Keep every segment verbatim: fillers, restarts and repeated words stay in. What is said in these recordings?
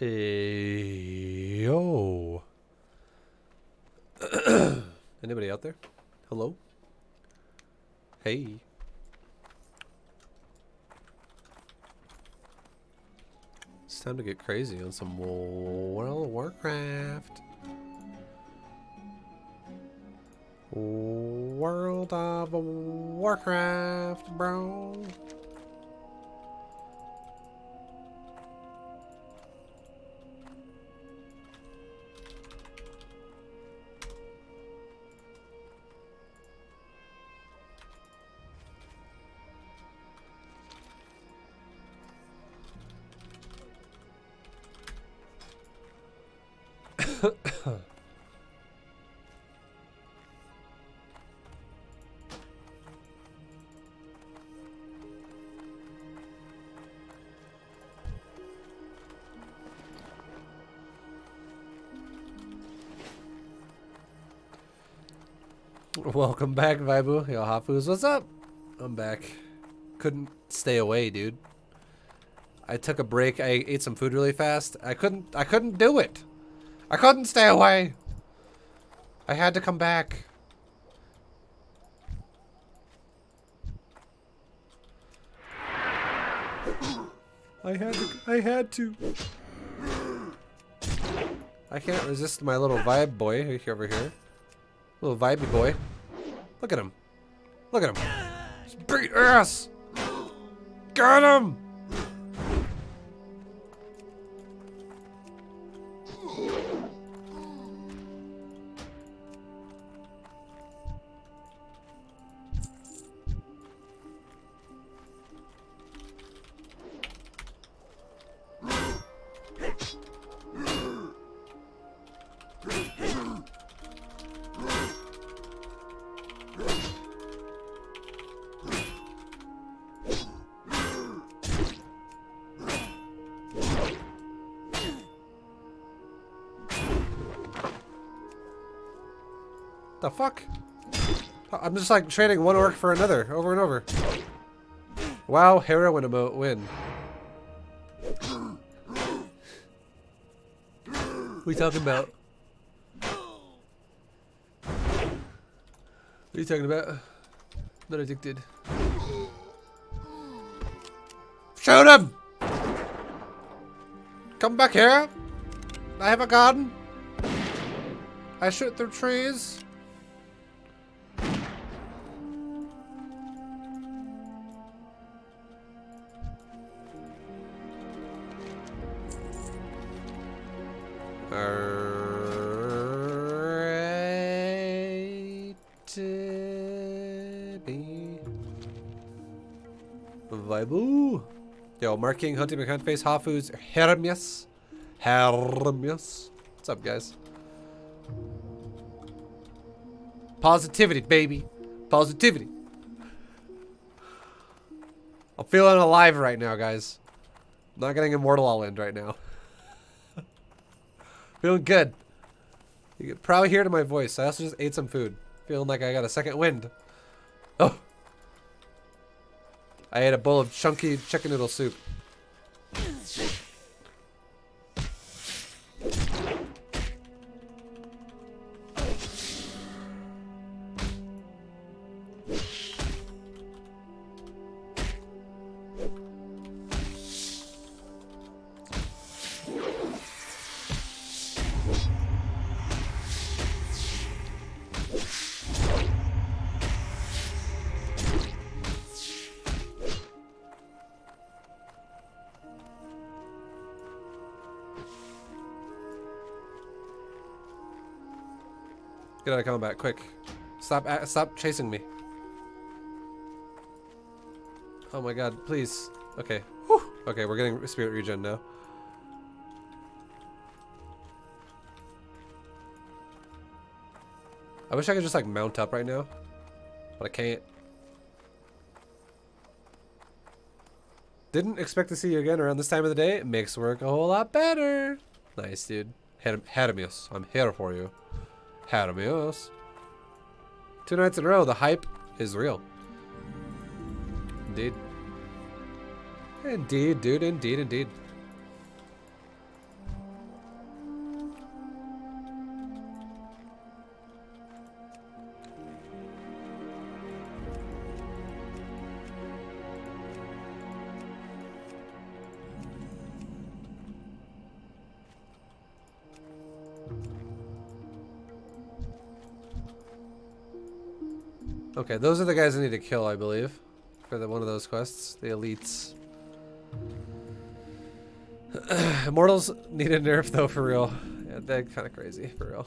Yo. Anybody out there? Hello? Hey. It's time to get crazy on some World of Warcraft. World of Warcraft, bro. Welcome back, Vibu. Yo, Hafu's, what's up? I'm back. Couldn't stay away, dude. I took a break. I ate some food really fast. I couldn't. I couldn't do it. I couldn't stay away. I had to come back. I had to. I had to. I can't resist my little vibe boy over here. Little vibey boy. Look at him. Look at him. Just beat ass. Got him. Fuck. I'm just like trading one orc for another over and over. Wow, heroin emote win. What are you talking about? What are you talking about? I'm not addicted. Shoot him! Come back here. I have a garden. I shoot through trees. Vibu. Yo, Mark King, Hunting McHuntface, Hafu's, Hermes. Hermes. What's up, guys? Positivity, baby. Positivity. I'm feeling alive right now, guys. I'm not getting immortal all in right now. Feeling good. You can probably hear it in my voice. I also just ate some food. Feeling like I got a second wind. Oh. I ate a bowl of chunky chicken noodle soup. Get out of combat, quick. Stop uh, stop chasing me. Oh my god, please. Okay. Whew. Okay, we're getting spirit regen now. I wish I could just like mount up right now, but I can't. Didn't expect to see you again around this time of the day. It makes work a whole lot better. Nice, dude. Hermes, I'm here for you. Hermes. Two nights in a row, the hype is real. Indeed. Indeed, dude, indeed, indeed. Okay, those are the guys I need to kill, I believe, for the, one of those quests. The elites. Immortals need a nerf, though, for real. Yeah, they're kind of crazy, for real.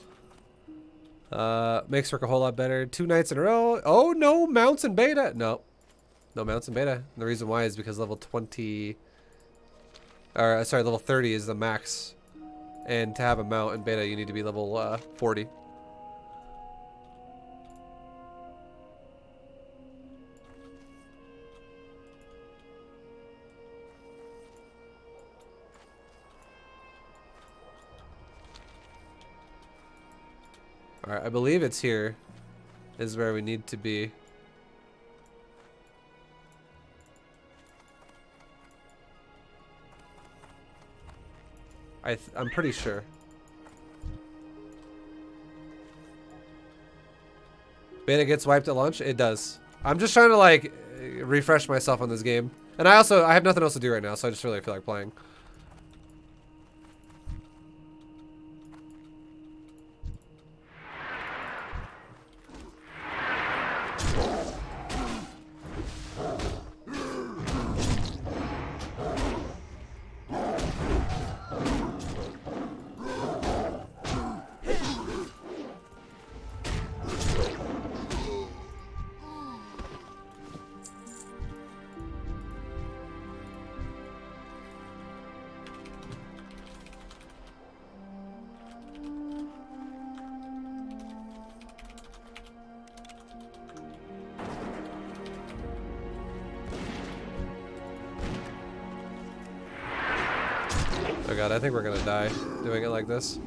Uh, makes work a whole lot better. Two nights in a row. Oh, no mounts in beta. No. No mounts in beta. And the reason why is because level twenty... Or, sorry, level thirty is the max. And to have a mount in beta, you need to be level uh, forty. Alright, I believe it's here is where we need to be. I th I'm pretty sure. Beta gets wiped at launch? It does. I'm just trying to like refresh myself on this game. And I also, I have nothing else to do right now, so I just really feel like playing. Oh god, I think we're gonna die doing it like this.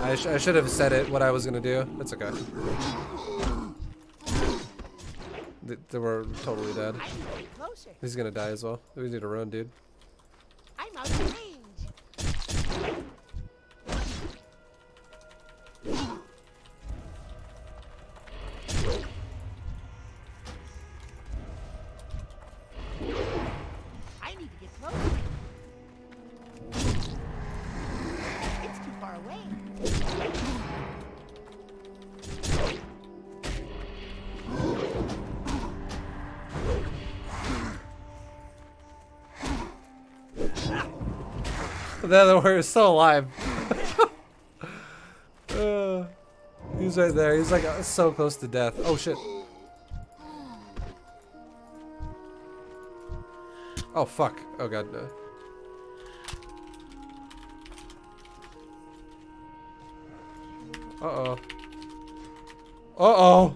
I, sh I should have said it, what I was gonna do. It's okay. Th they were totally dead. He's gonna die as well. We need to run, dude. I'm out of range. The other one is still alive. uh, he's right there. He's like uh, so close to death. Oh shit. Oh fuck. Oh god, no. Uh-oh. Uh-oh.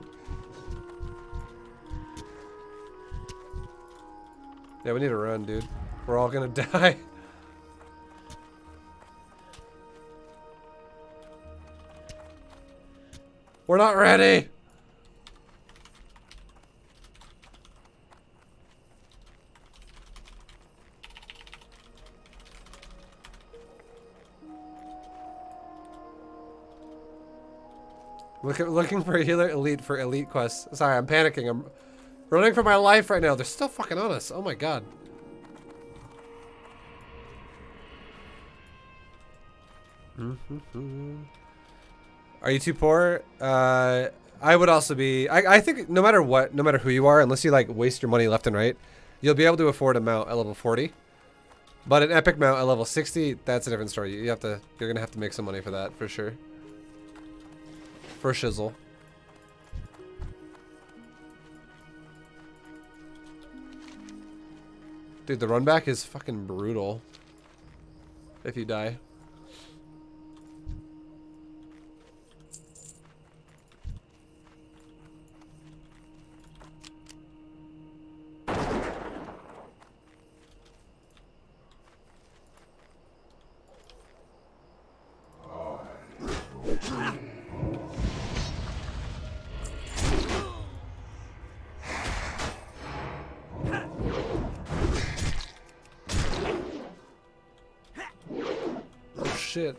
Yeah, we need to run, dude. We're all gonna die. We're not ready! Look at, looking for a healer elite for elite quests. Sorry, I'm panicking. I'm running for my life right now. They're still fucking on us. Oh my god. Mm-hmm-hmm. Are you too poor? Uh, I would also be... I, I think no matter what, no matter who you are, unless you like waste your money left and right, you'll be able to afford a mount at level forty. But an epic mount at level sixty, that's a different story. You have to, you're gonna have to make some money for that, for sure. For shizzle. Dude, the run back is fucking brutal. If you die. Shit.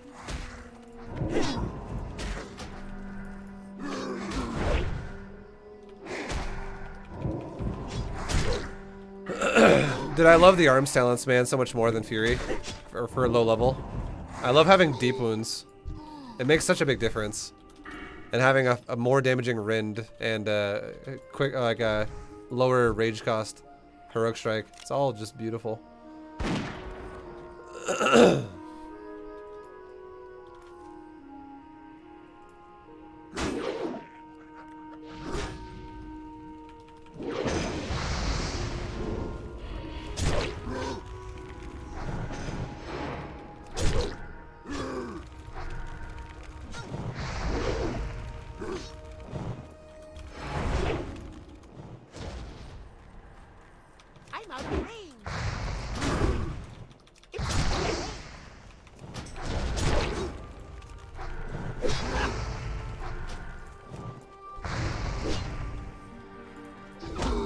Dude, I love the arms talents, man, so much more than Fury for, for low level. I love having deep wounds. It makes such a big difference. And having a, a more damaging rend and uh, quick, like a lower rage cost, heroic strike. It's all just beautiful.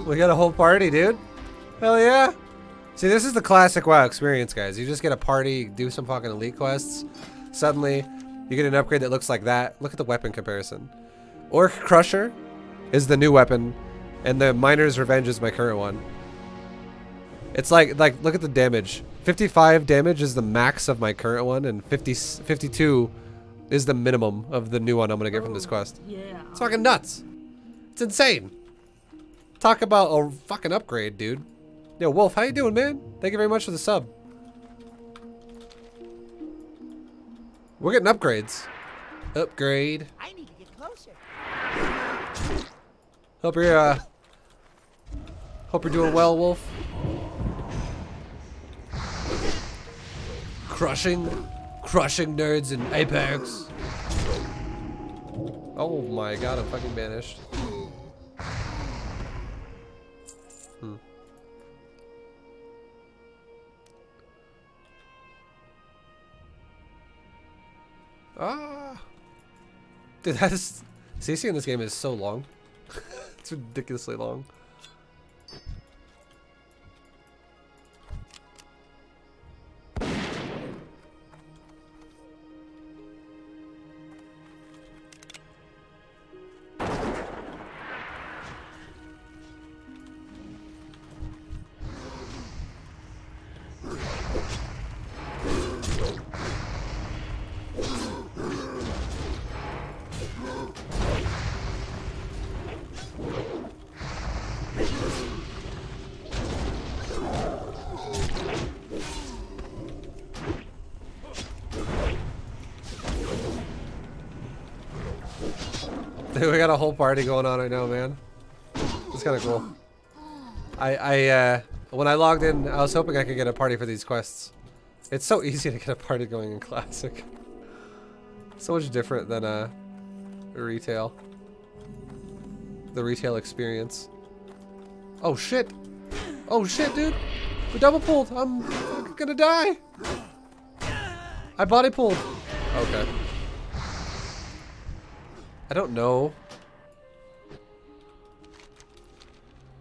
We got a whole party, dude. Hell yeah. See, this is the classic WoW experience, guys. You just get a party, do some fucking elite quests. Suddenly, you get an upgrade that looks like that. Look at the weapon comparison. Orc Crusher is the new weapon, and the Miner's Revenge is my current one. It's like, like, look at the damage. fifty-five damage is the max of my current one, and fifty, fifty-two is the minimum of the new one I'm gonna get from this quest. Yeah. It's fucking nuts. It's insane. Talk about a fucking upgrade, dude. Yo, Wolf, how you doing, man? Thank you very much for the sub. We're getting upgrades. Upgrade. I need to get closer. Hope you're, uh... hope you're doing well, Wolf. Crushing. Crushing nerds in Apex. Oh my god, I'm fucking banished. Hmm. Ah, dude, that is C C in this game is so long. It's ridiculously long. We got a whole party going on right now, man. It's kind of cool. I, I, uh, when I logged in, I was hoping I could get a party for these quests. It's so easy to get a party going in Classic. So much different than, uh, retail. The retail experience. Oh shit! Oh shit, dude! We double pulled! I'm gonna die! I body pulled! Okay. I don't know.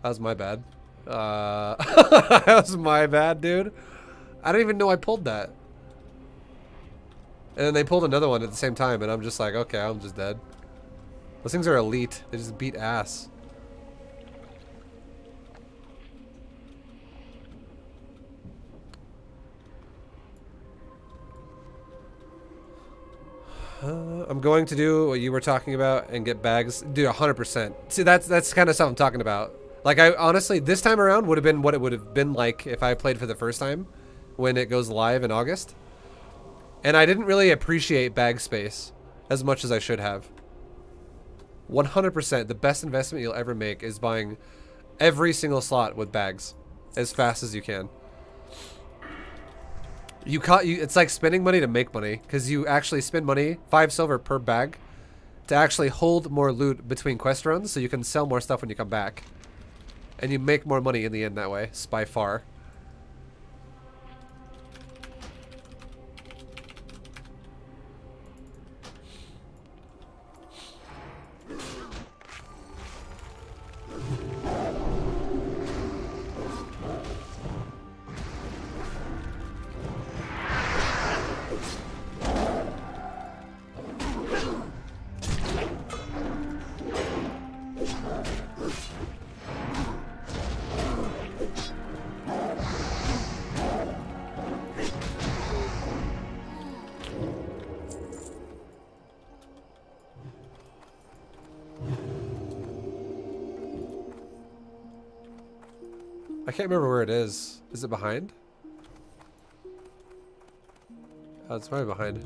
That was my bad. Uh, that was my bad, dude. I didn't even know I pulled that. And then they pulled another one at the same time, and I'm just like, okay, I'm just dead. Those things are elite. They just beat ass. Uh, I'm going to do what you were talking about and get bags. Dude, one hundred percent. See, that's that's kind of stuff I'm talking about. Like, I honestly, this time around would have been what it would have been like if I played for the first time when it goes live in August. And I didn't really appreciate bag space as much as I should have. one hundred percent. The best investment you'll ever make is buying every single slot with bags as fast as you can. You caught you. It's like spending money to make money, because you actually spend money, five silver per bag, to actually hold more loot between quest runs, so you can sell more stuff when you come back, and you make more money in the end that way, by far. I can't remember where it is. Is it behind? Oh, it's probably behind.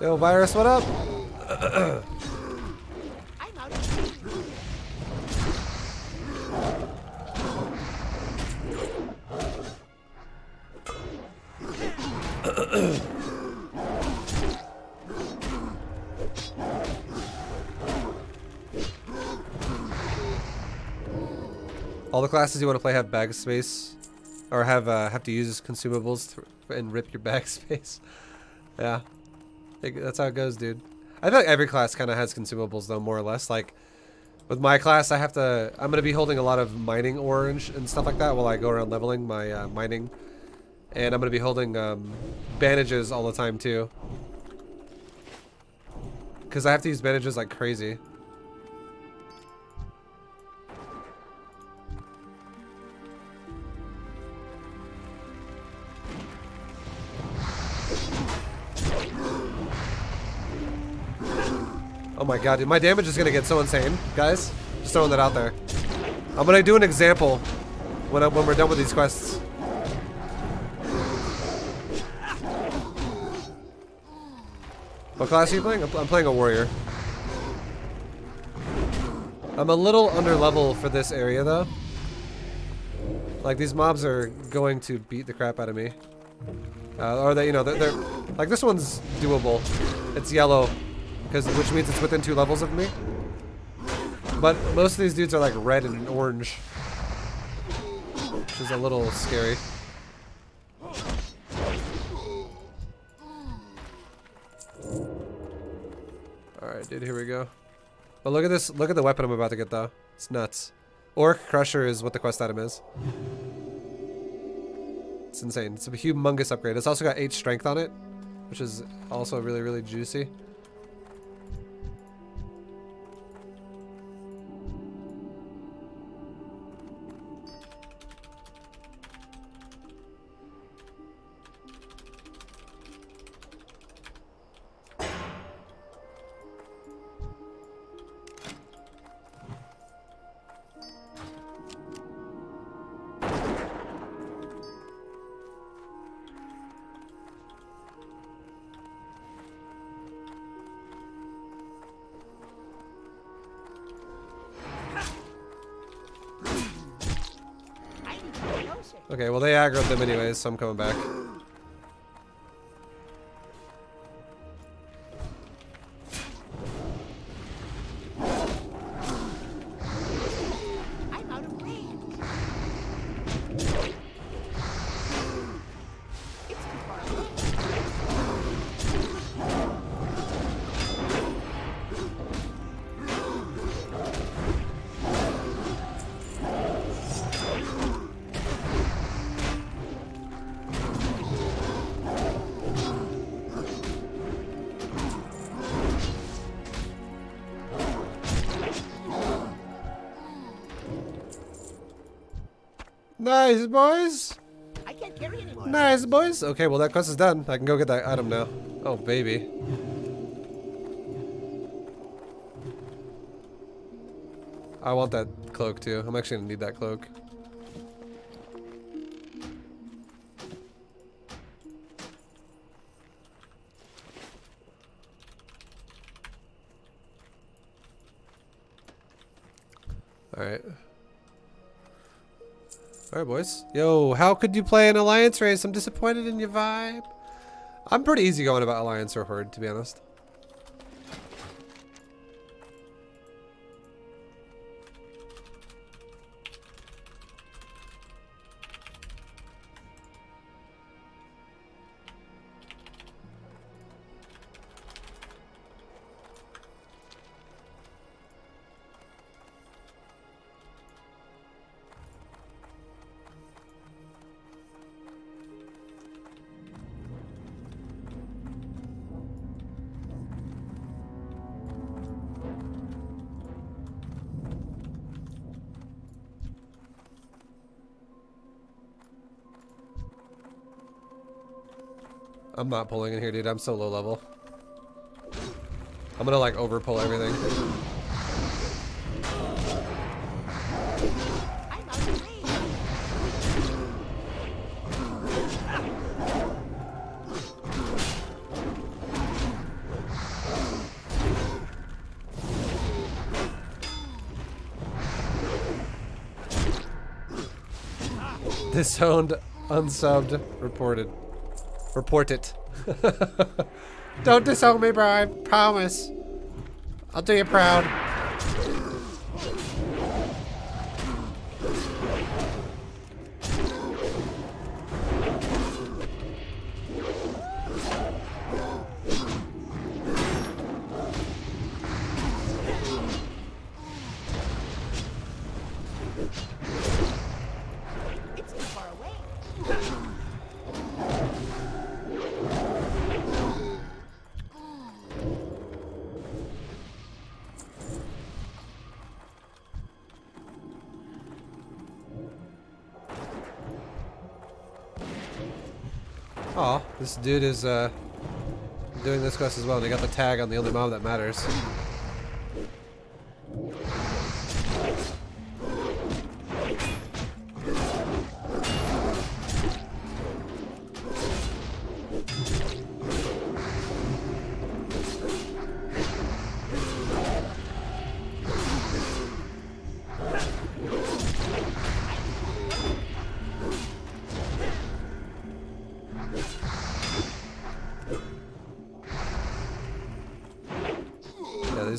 Yo, Virus, what up? I'm out of all the classes you want to play have bag space, or have uh, have to use consumables to, and rip your bag space. Yeah. That's how it goes, dude. I feel like every class kind of has consumables, though, more or less. Like, with my class, I have to... I'm going to be holding a lot of mining ore and stuff like that while I go around leveling my uh, mining. And I'm going to be holding um, bandages all the time, too. Because I have to use bandages like crazy. Oh my god, dude, my damage is gonna get so insane, guys. Just throwing that out there. I'm gonna do an example when I, when we're done with these quests. What class are you playing? I'm, I'm playing a warrior. I'm a little under level for this area though. Like these mobs are going to beat the crap out of me. Uh, or they, you know, they're, they're like this one's doable. It's yellow. Which means it's within two levels of me. But most of these dudes are like red and orange, which is a little scary. Alright, dude, here we go. But look at this, look at the weapon I'm about to get though. It's nuts. Orc Crusher is what the quest item is. It's insane. It's a humongous upgrade. It's also got eight strength on it, which is also really, really juicy. Okay, well they aggroed them anyways, so I'm coming back. I'm out of Nice, boys! I can't carry anymore. Nice, boys! Okay, well that quest is done. I can go get that item now. Oh, baby. I want that cloak, too. I'm actually gonna need that cloak. Alright. Alright, boys. Yo, how could you play an Alliance race? I'm disappointed in your vibe. I'm pretty easygoing about Alliance or Horde, to be honest. I'm not pulling in here, dude. I'm so low level. I'm gonna like over pull everything. Disowned, unsubbed, reported. Report it. Don't disown me, bro. I promise. I'll do you proud. This dude is uh, doing this quest as well. They got the tag on the only mob that matters.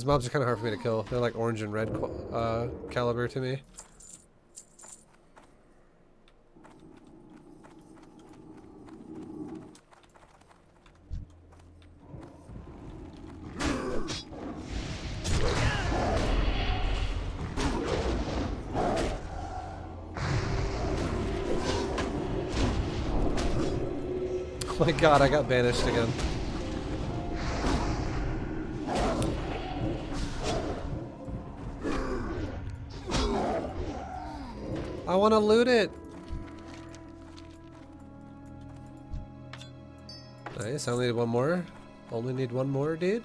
Mobs are kind of hard for me to kill. They're like orange and red uh, caliber to me. Oh my god, I got banished again. I want to loot it. Nice, I only need one more. Only need one more, dude.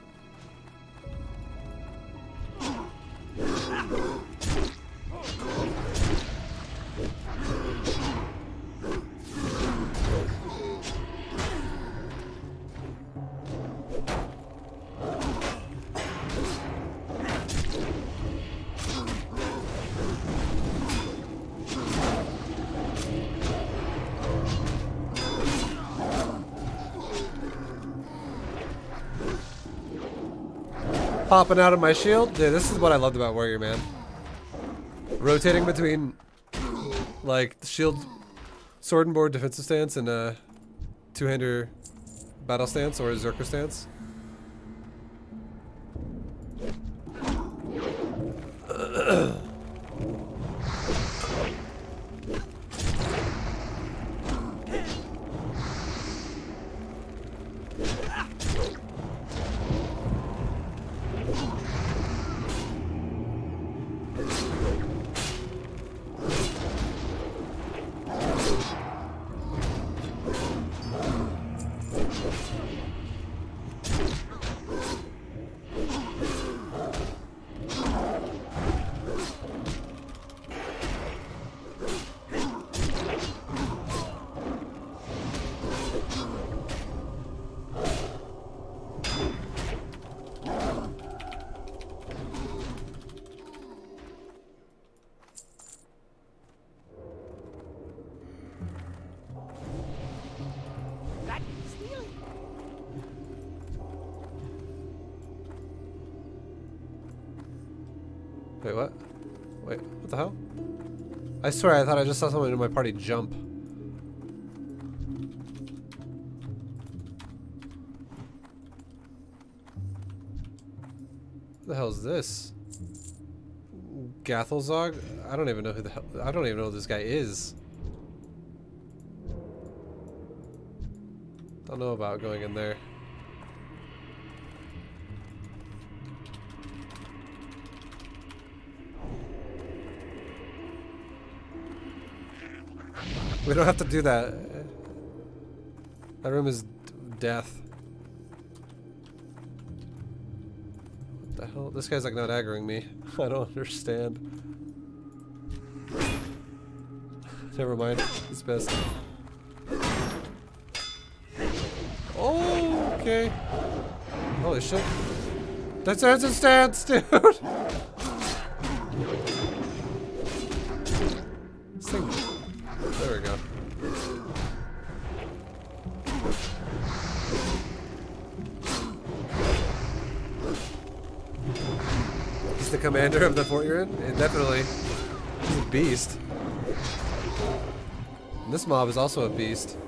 Popping out of my shield. Dude, this is what I loved about Warrior, man. Rotating between, like, shield, sword and board defensive stance and uh, two-hander battle stance or Berserker stance. Wait, what? Wait, what the hell? I swear I thought I just saw someone in my party jump. What the hell is this? Gathelzog? I don't even know who the hell- I don't even know who this guy is. Don't know about going in there. We don't have to do that. That room is death. What the hell? This guy's like not aggroing me. I don't understand. Never mind. It's best. Oh, okay. Holy shit. That's a stance, dude! There we go. He's the commander of the fort you're in? It definitely. He's a beast. And this mob is also a beast.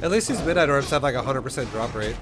At least these midnight orbs have like a hundred percent drop rate.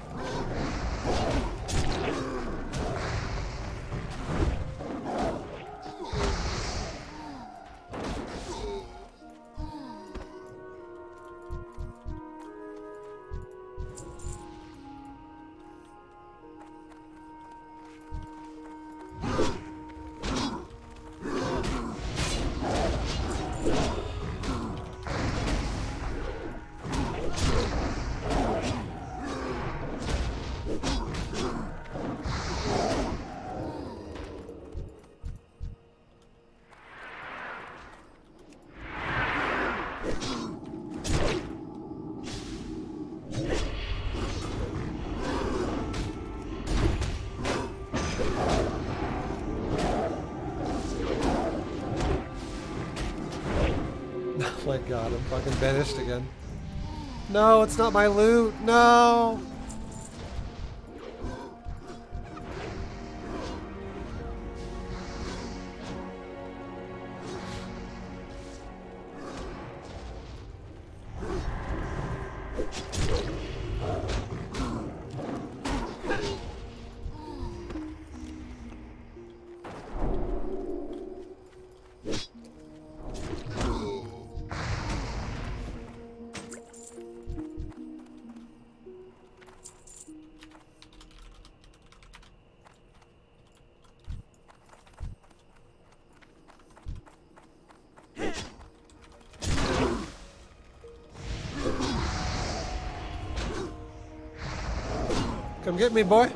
God, I'm fucking banished again. No, it's not my loot. No. Come get me, boy.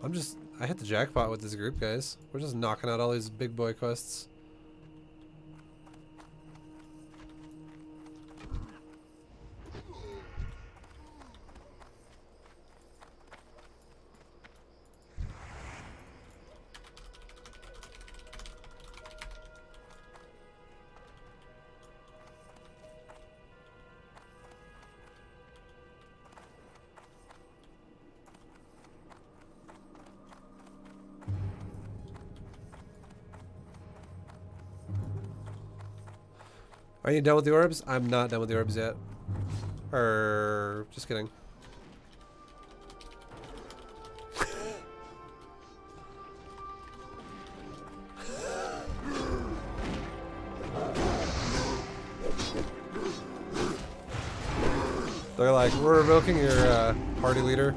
I'm just, I hit the jackpot with this group, guys. We're just knocking out all these big boy quests. Are you done with the orbs? I'm not done with the orbs yet. Er, just kidding. They're like, we're revoking your uh, party leader.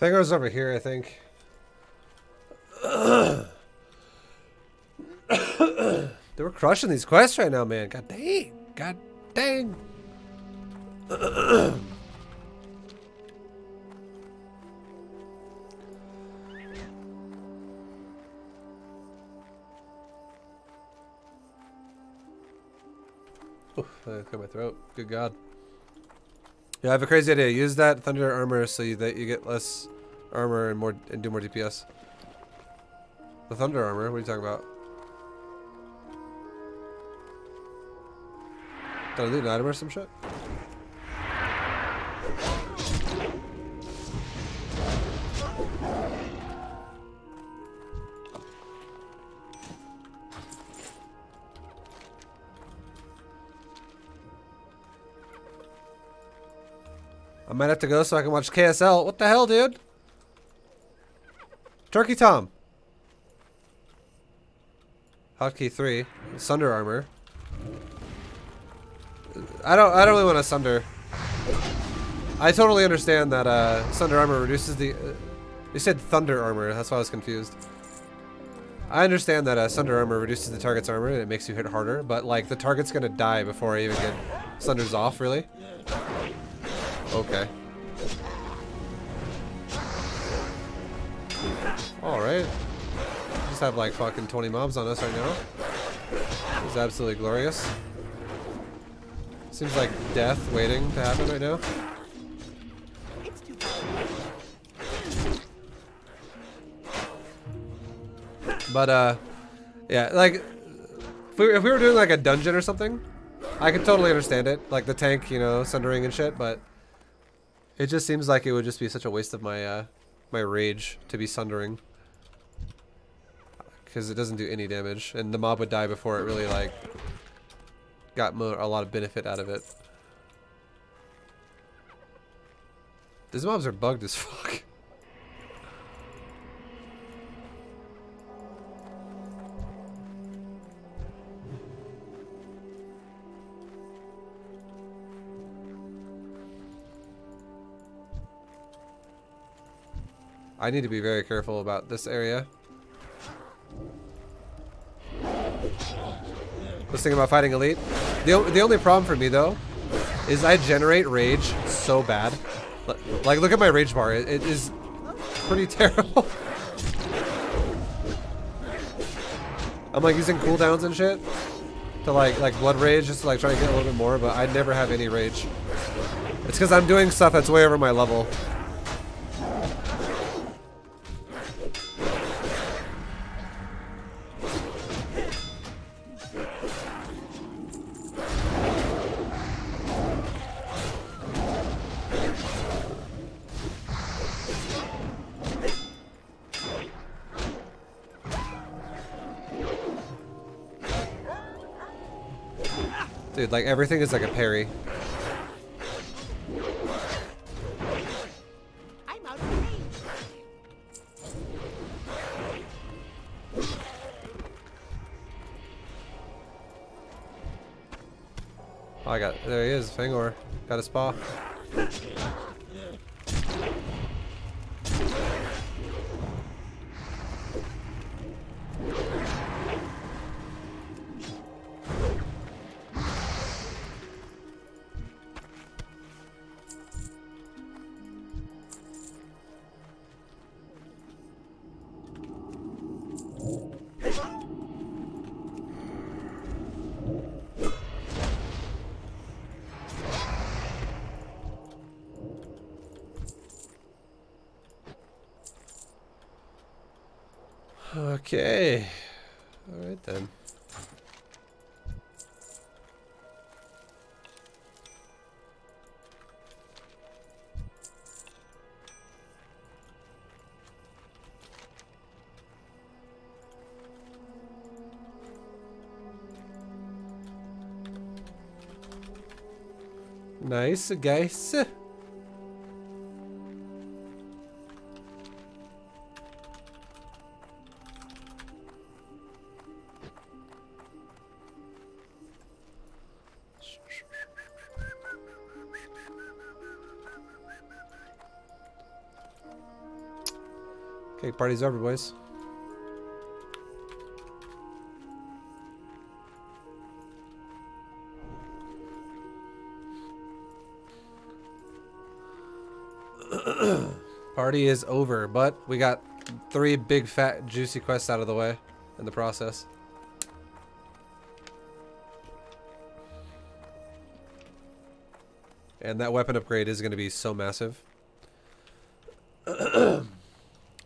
I think it was over here, I think. They were crushing these quests right now, man. God dang. God dang. Oof, I cut my throat. Good God. Yeah, I have a crazy idea. Use that Thunder Armor so you, that you get less armor and more and do more D P S. The Thunder Armor? What are you talking about? Did I loot an item or some shit? I might have to go so I can watch K S L. What the hell, dude? Turkey Tom. Hotkey three. Sunder Armor. I don't I don't really want to Sunder. I totally understand that uh, Sunder Armor reduces the... Uh, you said Thunder Armor. That's why I was confused. I understand that uh, Sunder Armor reduces the target's armor and it makes you hit harder. But, like, the target's going to die before I even get Sunders off, really. Okay. Alright. Just have like fucking twenty mobs on us right now. It's absolutely glorious. Seems like death waiting to happen right now. But uh, yeah, like if we, if we were doing like a dungeon or something, I could totally understand it. Like the tank, you know, sundering and shit, but it just seems like it would just be such a waste of my uh, my rage to be sundering, because it doesn't do any damage, and the mob would die before it really like got mo a lot of benefit out of it. These mobs are bugged as fuck. I need to be very careful about this area. Let's think about fighting Elite. The, the only problem for me, though, is I generate rage so bad. Like, look at my rage bar. It, it is pretty terrible. I'm, like, using cooldowns and shit to, like, like blood rage just to, like, try to get a little bit more, but I never have any rage. It's because I'm doing stuff that's way over my level. Dude, like everything is like a parry. I'm out of range. Oh, I got there he is, Fangor. Got a spa. Okay, all right then. Nice, guys. Okay, party's over, boys. Party is over, but we got three big, fat, juicy quests out of the way in the process. And that weapon upgrade is going to be so massive. Vibe,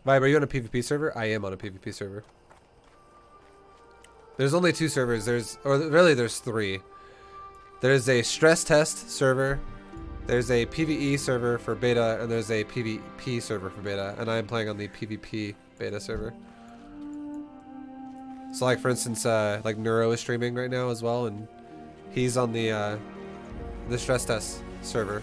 are you on a PvP server? I am on a PvP server. There's only two servers. There's, or really there's three. There's a stress test server, there's a PvE server for beta, and there's a PvP server for beta, and I am playing on the PvP beta server. So like for instance, uh, like Neuro is streaming right now as well, and he's on the, uh, the stress test server.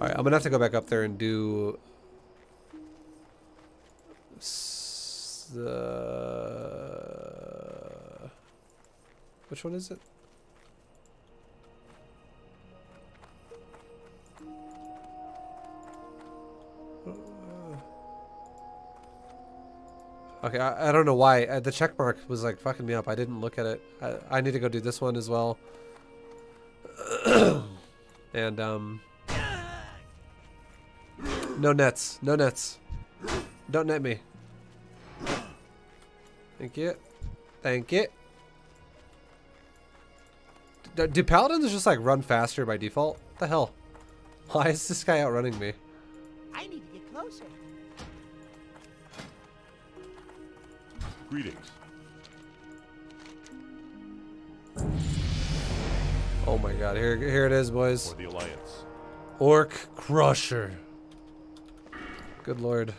I'm gonna have to go back up there and do the... Which one is it? Okay, I, I don't know why. Uh, the check mark was like fucking me up. I didn't look at it. I, I need to go do this one as well. And um... No nets. No nets. Don't net me. Thank you. Thank you. Do, do paladins just like run faster by default? What the hell? Why is this guy outrunning me? I need to get closer. Greetings. Oh my god. Here, here it is, boys. For the Alliance. Orc Crusher. Good lord.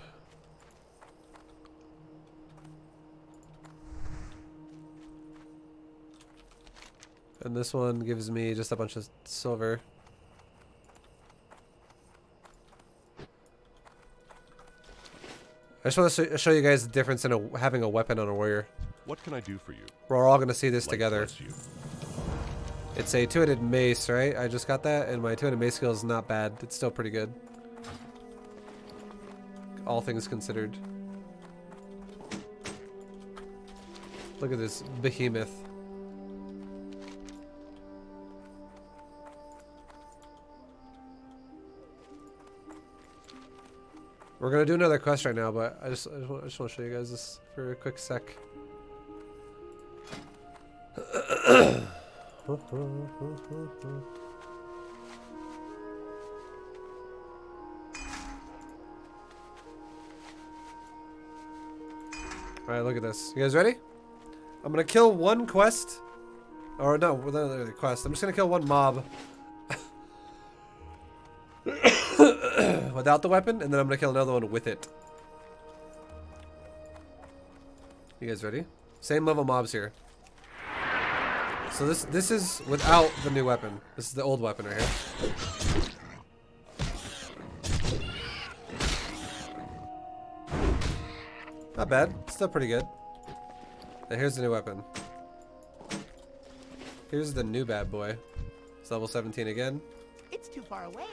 And this one gives me just a bunch of silver. I just want to sh show you guys the difference in a, having a weapon on a warrior. What can I do for you? We're all going to see this like together. It's a two-handed mace, right? I just got that, and my two-handed mace skill is not bad. It's still pretty good. All things considered. Look at this behemoth. We're gonna do another quest right now, but I just I just want, I just want to show you guys this for a quick sec. Alright, look at this. You guys ready? I'm gonna kill one quest. Or no, not really a quest. I'm just gonna kill one mob. Without the weapon, and then I'm gonna kill another one with it. You guys ready? Same level mobs here. So this this is without the new weapon. This is the old weapon right here. Not bad. Still pretty good. Now here's the new weapon. Here's the new bad boy. It's level seventeen again. It's too far away.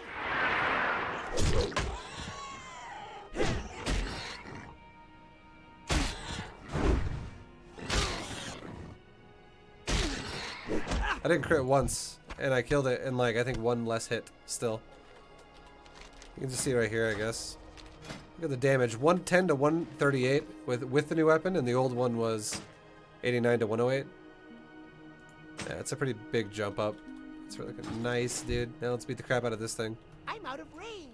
I didn't crit once, and I killed it in, like, I think one less hit still. You can just see right here, I guess. Look at the damage. one ten to one thirty-eight with, with the new weapon, and the old one was eighty-nine to one oh eight. Yeah, it's a pretty big jump up. It's really good. Nice, dude. Now let's beat the crap out of this thing. I'm out of range.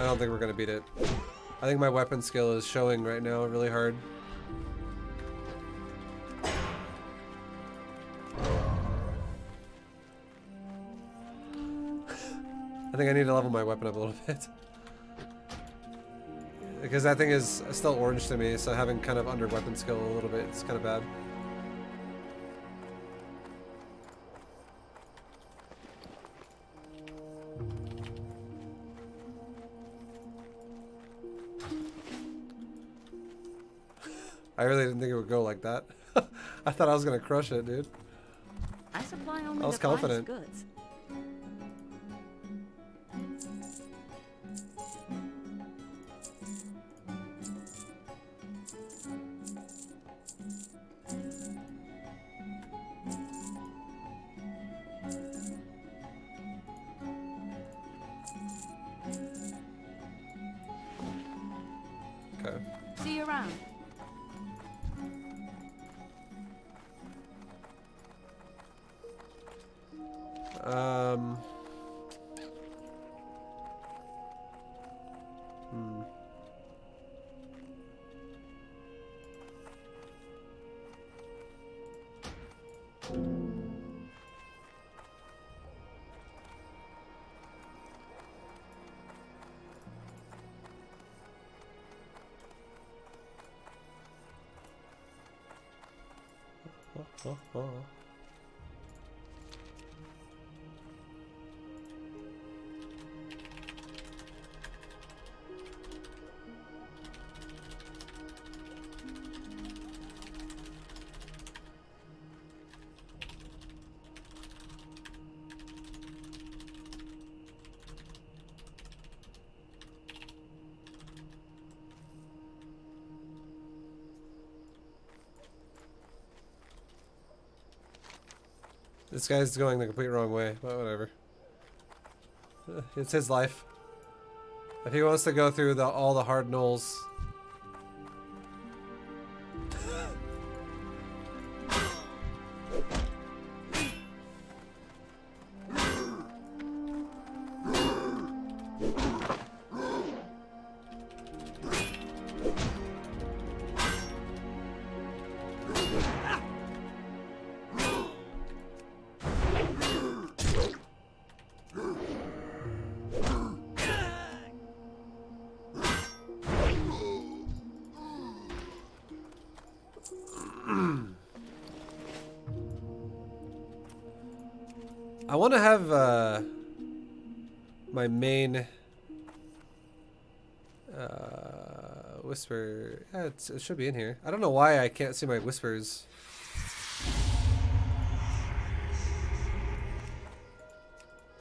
I don't think we're gonna beat it. I think my weapon skill is showing right now really hard. I think I need to level my weapon up a little bit. Because that thing is still orange to me, so having kind of under weapon skill a little bit, it's kind of bad. I really didn't think it would go like that. I thought I was gonna crush it, dude. I supply only I was the confident. Goods. Okay. See you around. Um. Hmm. Oh, oh, oh. This guy's going the complete wrong way, but whatever. It's his life. If he wants to go through the, all the hard knolls. I want to have uh, my main uh, whisper. Yeah, it's, it should be in here. I don't know why I can't see my whispers.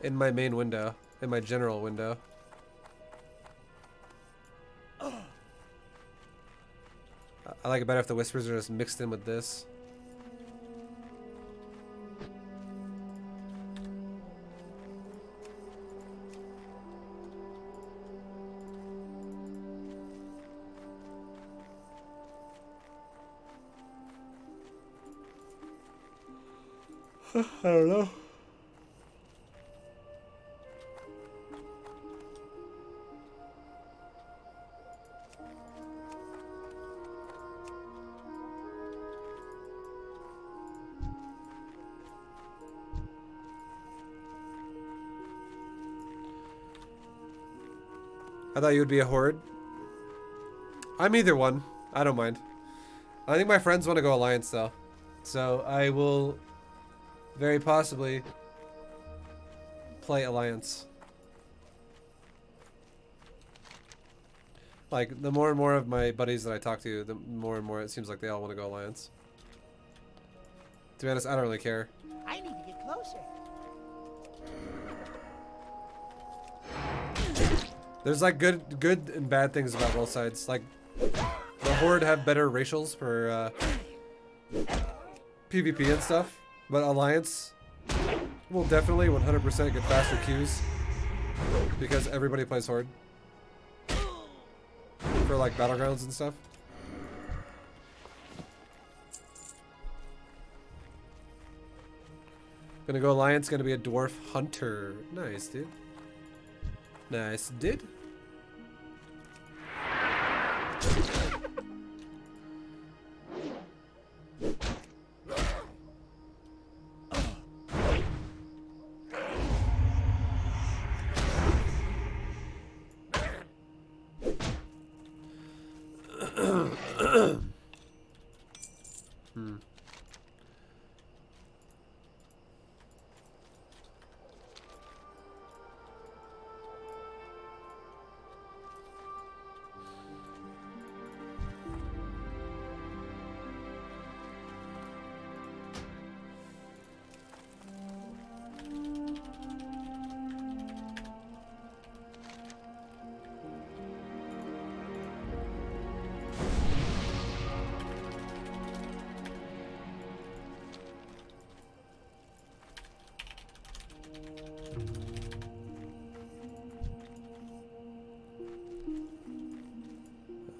In my main window, in my general window. I like it better if the whispers are just mixed in with this. I don't know. I thought you would be a horde. I'm either one. I don't mind. I think my friends want to go Alliance though. So I will very possibly play Alliance. Like, the more and more of my buddies that I talk to, the more and more it seems like they all want to go Alliance. To be honest, I don't really care. I need to get closer. There's like good good and bad things about both sides. Like, the Horde have better racials for uh, PvP and stuff, but Alliance will definitely one hundred percent get faster queues because everybody plays Horde for like battlegrounds and stuff. Gonna go Alliance, gonna be a dwarf hunter. Nice, dude. Nice, dude.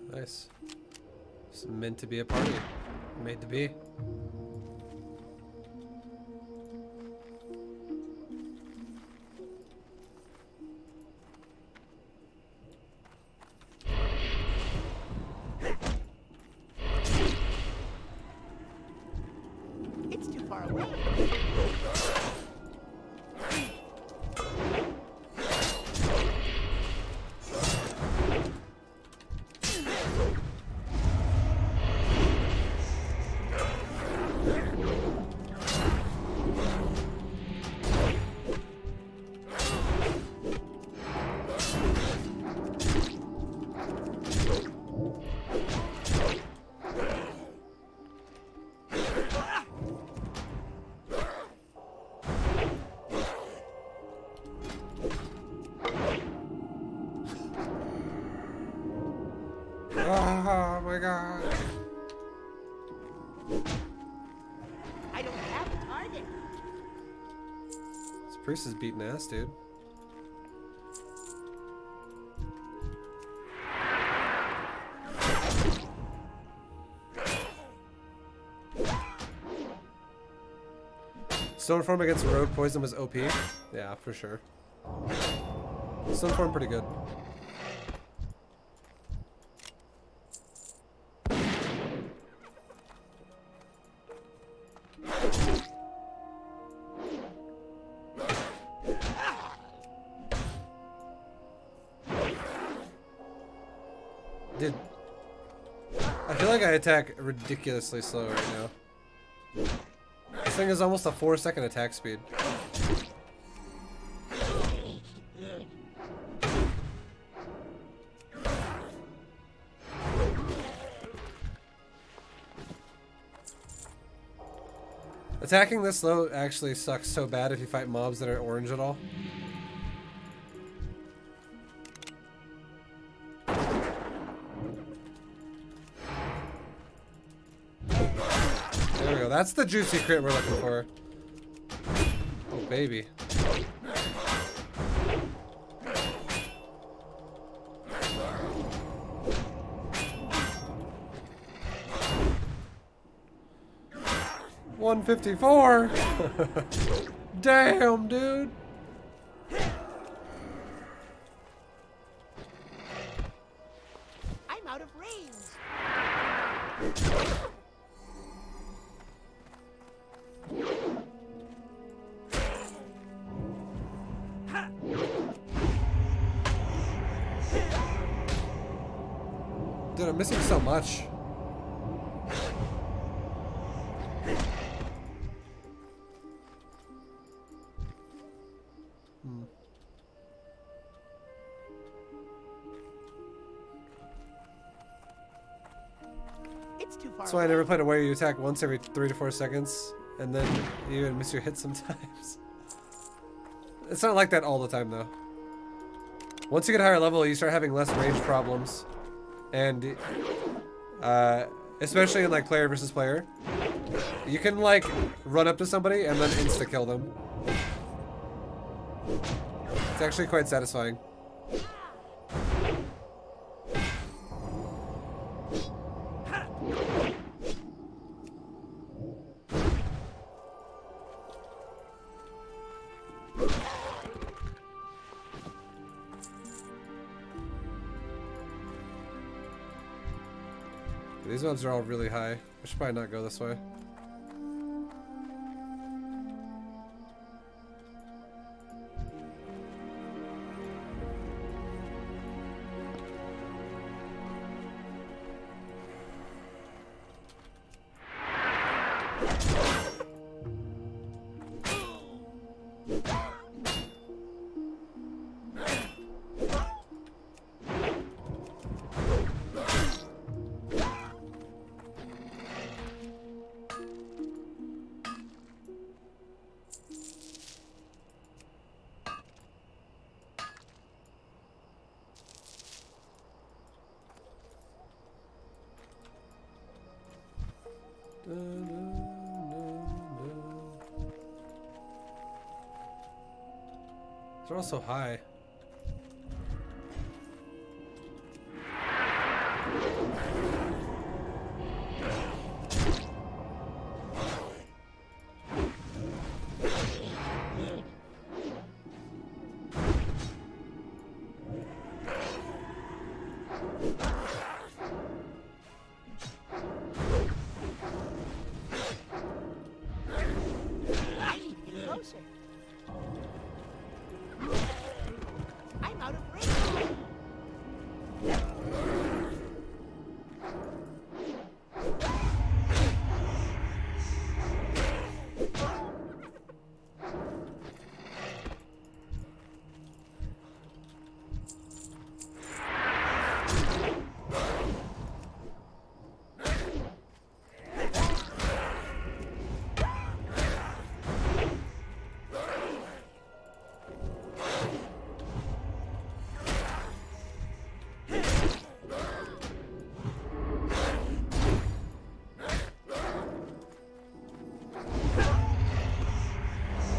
Nice. It's meant to be a party. Made to be. It's too far away. Priest is beating ass, dude. Stoneform against road poison was O P. Yeah, for sure. Stoneform pretty good. Attack ridiculously slow right now. This thing is almost a four second attack speed. Attacking this slow actually sucks so bad if you fight mobs that are orange at all. That's the juicy crit we're looking for. Oh, baby. one fifty-four. Damn, dude. I'm out of range. Dude, I'm missing so much. Hmm. It's too far. That's why I never played a way you attack once every three to four seconds, and then you even miss your hit sometimes. It's not like that all the time, though. Once you get higher level, you start having less range problems. And, uh, especially in, like, player versus player, you can, like, run up to somebody and then insta-kill them. It's actually quite satisfying. These ones are all really high. I should probably not go this way. They're all so high.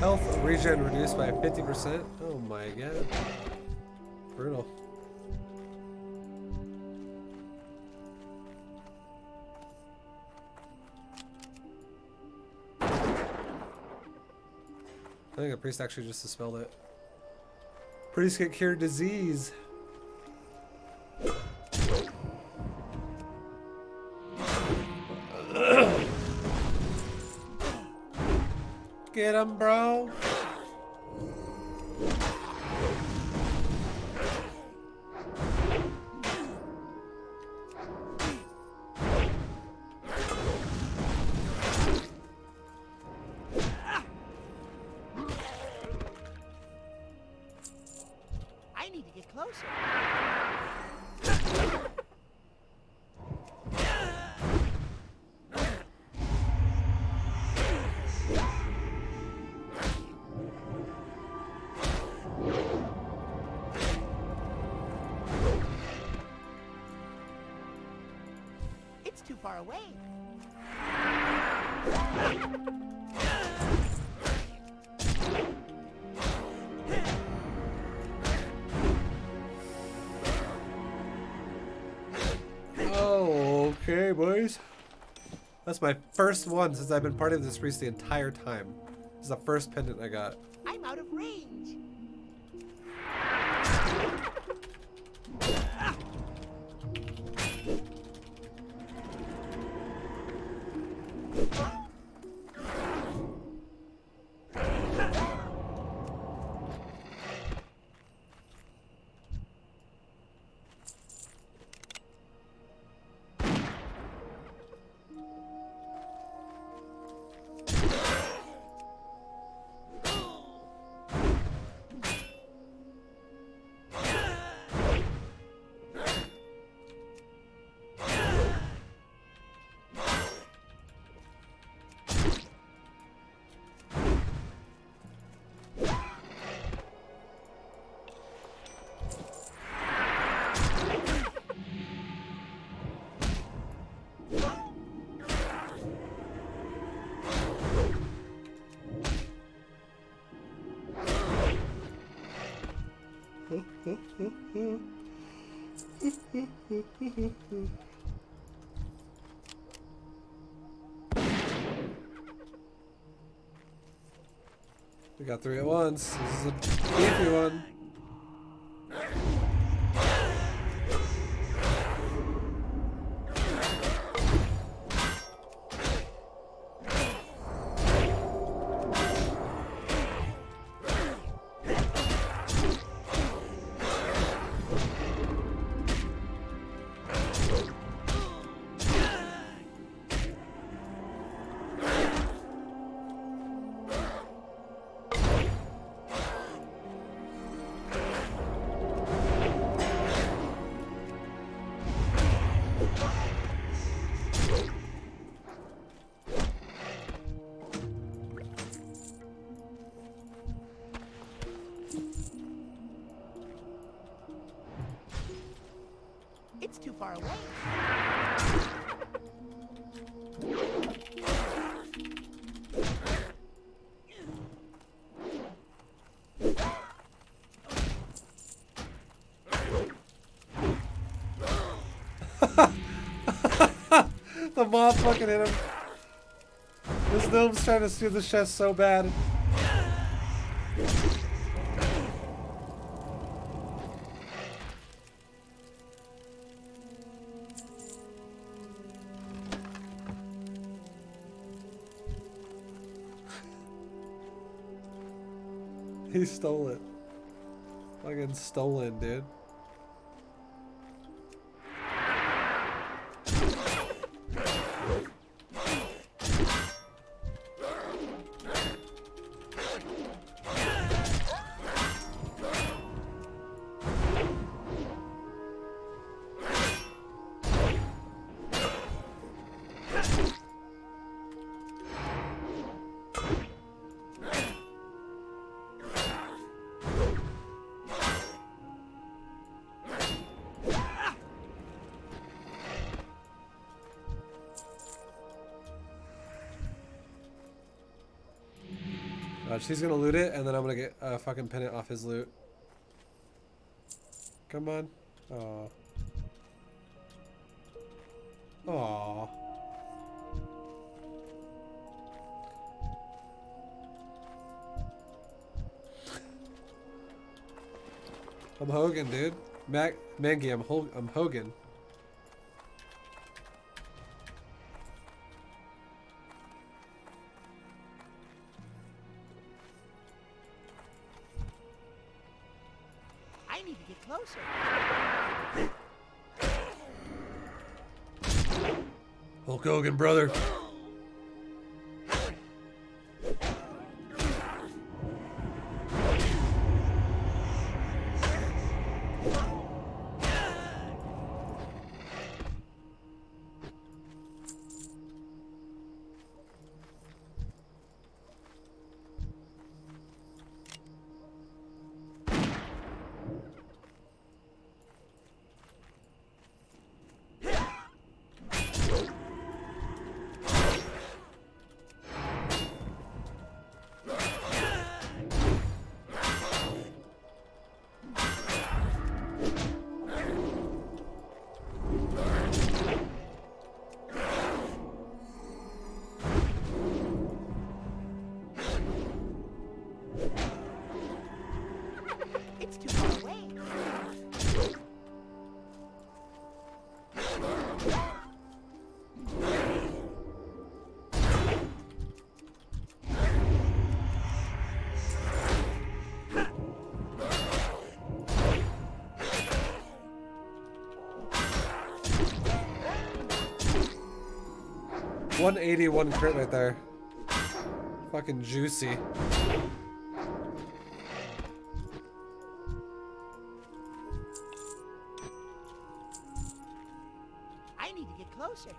Health regen reduced by fifty percent. Oh my god. Brutal. I think a priest actually just dispelled it. Priests can cure disease. Get him, bro. I need to get closer. Away. Oh, okay, boys. That's my first one since I've been part of this race the entire time. This is the first pendant I got. I'm out of range. We got three at once. This is a beefy one. The mob fucking hit him. This gnome's trying to steal the chest so bad. He stole it. Fucking stolen, dude. He's gonna loot it, and then I'm gonna get a fucking pennant off his loot. Come on. Aww. Aww. I'm Hogan, dude. Mac Mangi, I'm, Ho I'm Hogan. Hogan, brother. one eighty-one crit right there. Fucking juicy. I need to get closer.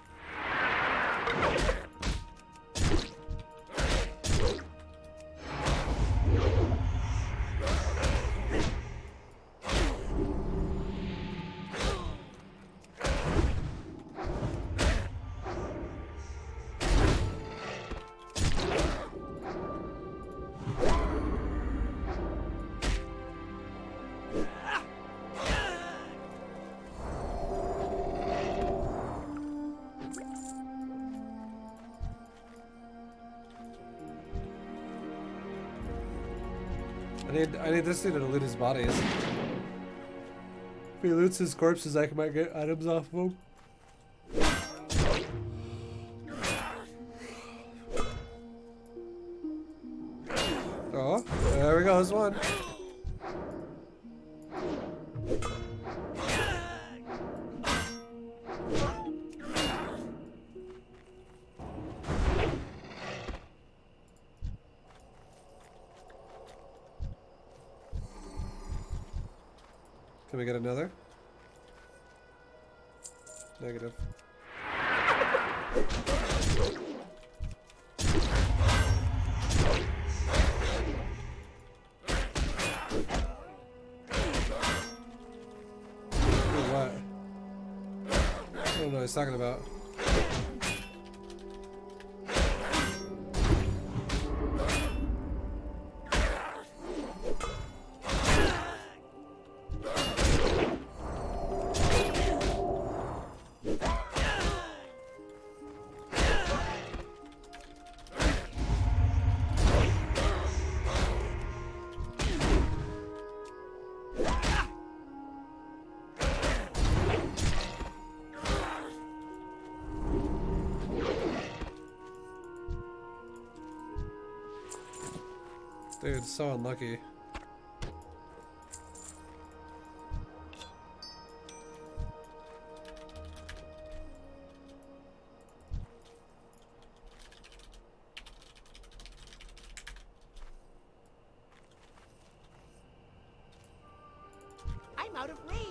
I need this dude to loot his bodies. If he loots his corpses, I might get items off of him. Oh, there we go, there's one. Can we get another? Negative. What? I don't know what he's talking about. Dude, so unlucky. I'm out of range.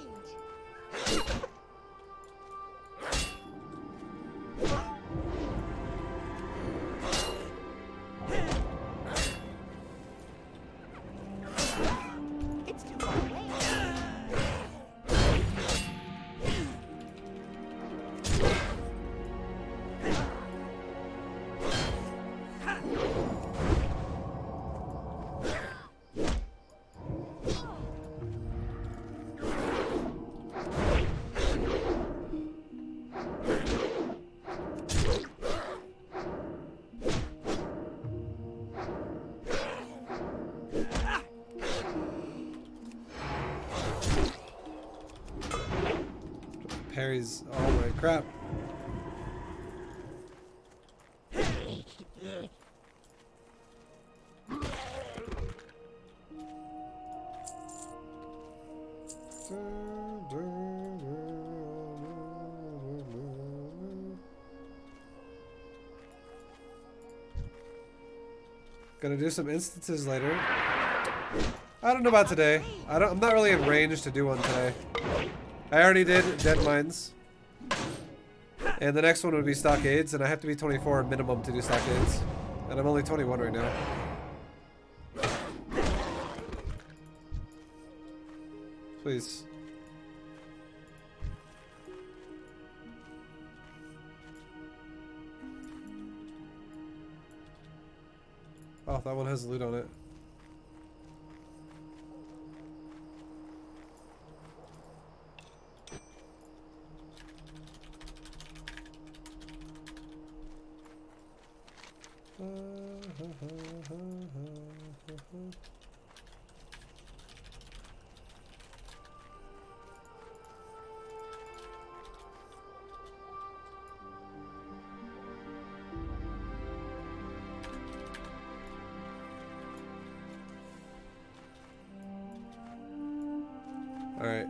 Parries all the way. Crap. Gonna do some instances later. I don't know about today. I don't. I'm not really in range to do one today. I already did Dead Mines. And the next one would be Stockades, and I have to be twenty-four minimum to do Stockades. And I'm only twenty-one right now. Please. Oh, that one has loot on it. Alright,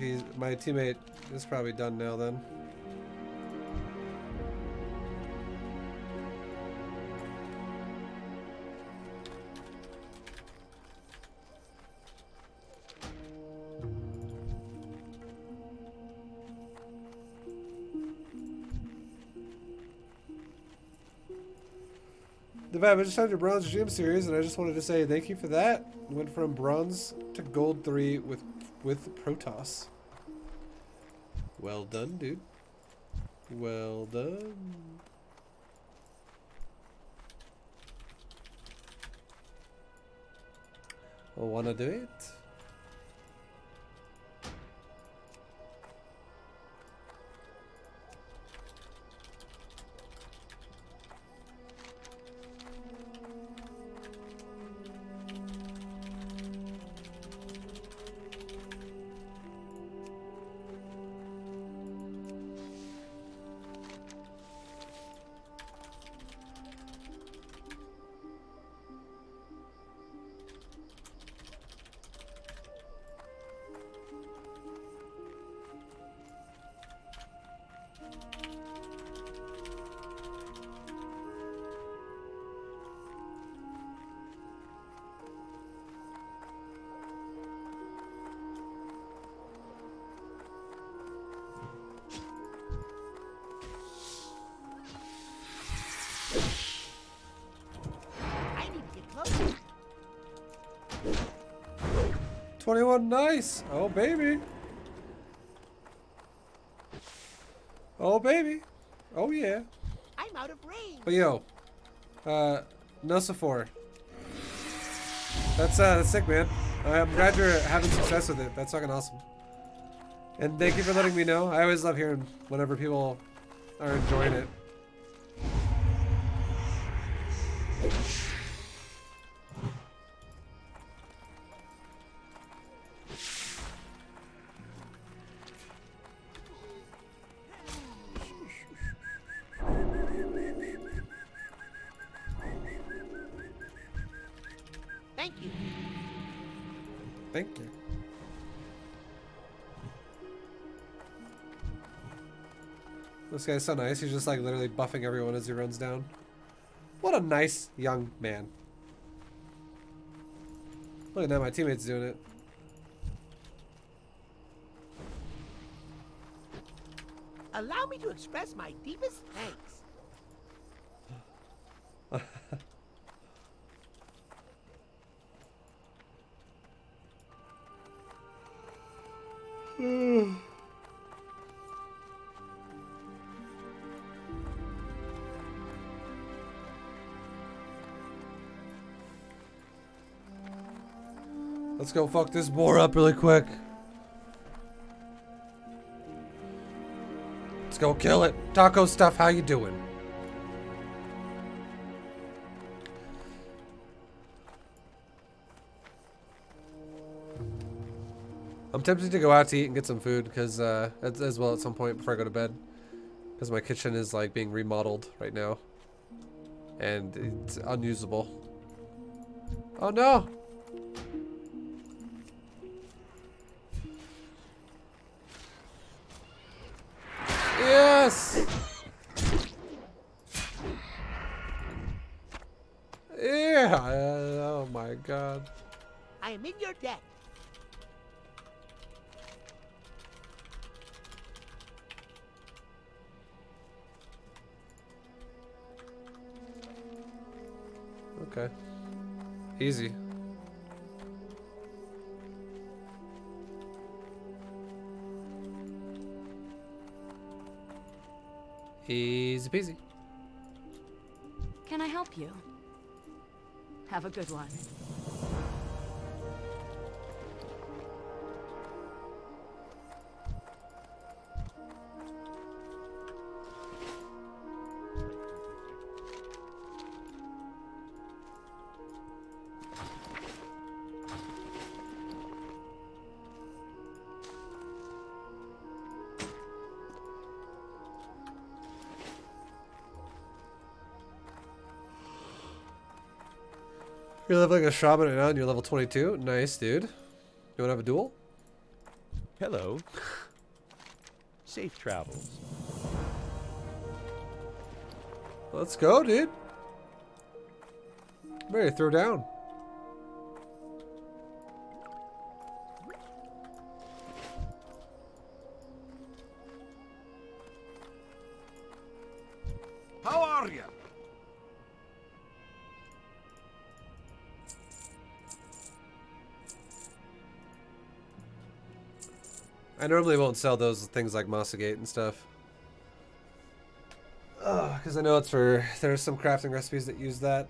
he's, my teammate is probably done now then. The Batman just started your Bronze Gym series, and I just wanted to say thank you for that. Went from Bronze to Gold three with with Protoss. Well done, dude. Well done. Wanna do it? twenty-one, nice! Oh, baby! Oh, baby! Oh, yeah! I'm out of range! But yo, uh, Nosophore. That's, uh, that's sick, man. I'm glad you're having success with it. That's fucking awesome. And thank you for letting me know. I always love hearing whenever people are enjoying it. This guy's so nice. He's just like literally buffing everyone as he runs down. What a nice young man. Look at that. My teammate's doing it. Allow me to express my deepest thanks. Hmm. Let's go fuck this boar up really quick. Let's go kill it. Taco stuff, how you doing? I'm tempted to go out to eat and get some food because uh, as, as well at some point before I go to bed, because my kitchen is like being remodeled right now and it's unusable. Oh no! Yes! Yeah! Oh my god. I am in your debt. Okay. Easy. Easy peasy. Can I help you? Have a good one. You're leveling a shaman right now and you're level twenty-two. Nice, dude. You wanna have a duel? Hello. Safe travels. Let's go, dude. I'm ready to throw down. How are you? I normally won't sell those things like Mossgate and stuff. Because I know it's for... There's some crafting recipes that use that.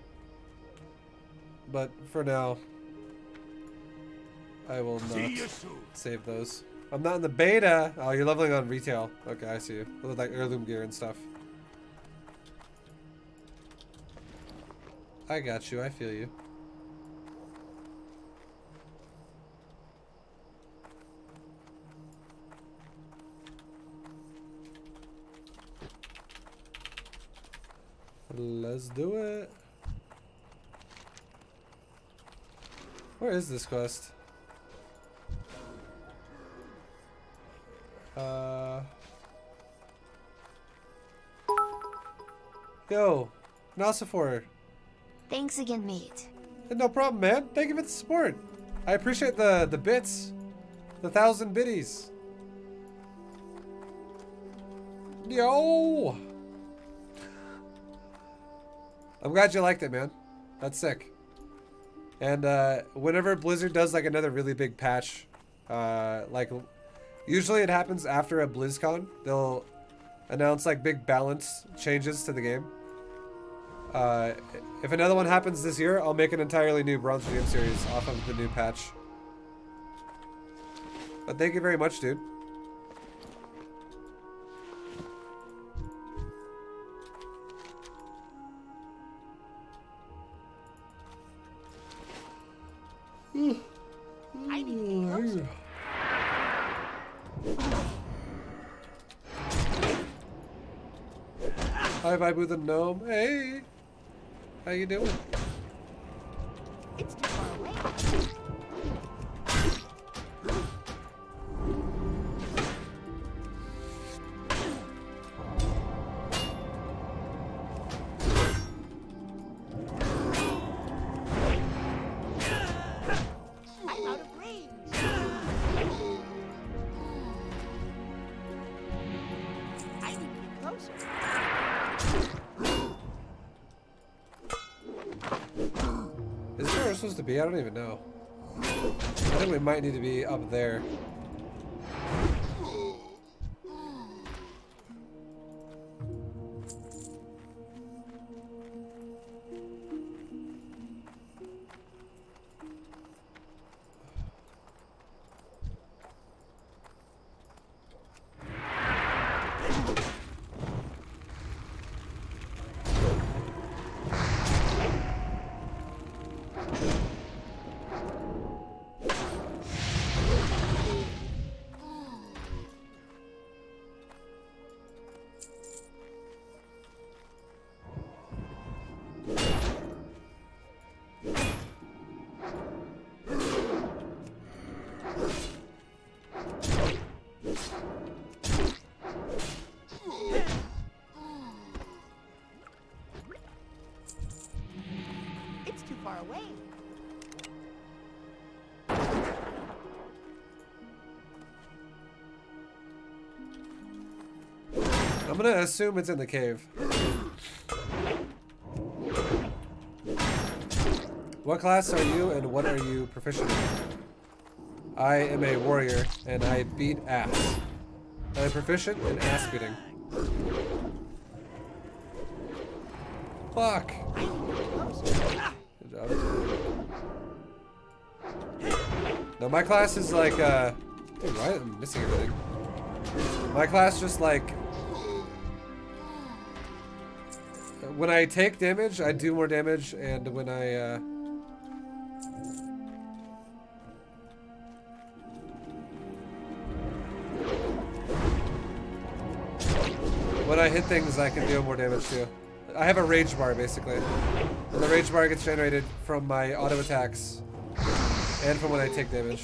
But for now, I will not save those. I'm not in the beta! Oh, you're leveling on retail. Okay, I see you. With like heirloom gear and stuff. I got you. I feel you. Let's do it. Where is this quest? Uh. Yo, Nasafor. Thanks again, mate. No problem, man. Thank you for the support. I appreciate the the bits, the thousand biddies. Yo. I'm glad you liked it, man. That's sick. And uh, whenever Blizzard does like another really big patch, uh, like usually it happens after a BlizzCon, they'll announce like big balance changes to the game. Uh, if another one happens this year, I'll make an entirely new Bronze Game series off of the new patch. But thank you very much, dude. I need to closer. Hi, Vibu the gnome. Hey, how you doing? It's too far away. I don't even know. I think we might need to be up there. I'm gonna assume it's in the cave. What class are you and what are you proficient in? I am a warrior and I beat ass. I'm proficient in ass beating. Fuck! Good job. No, my class is like, uh... dude, why am I missing everything? My class just like... when I take damage, I do more damage, and when I, uh... when I hit things, I can do more damage, too. I have a rage bar, basically. And the rage bar gets generated from my auto attacks, and from when I take damage.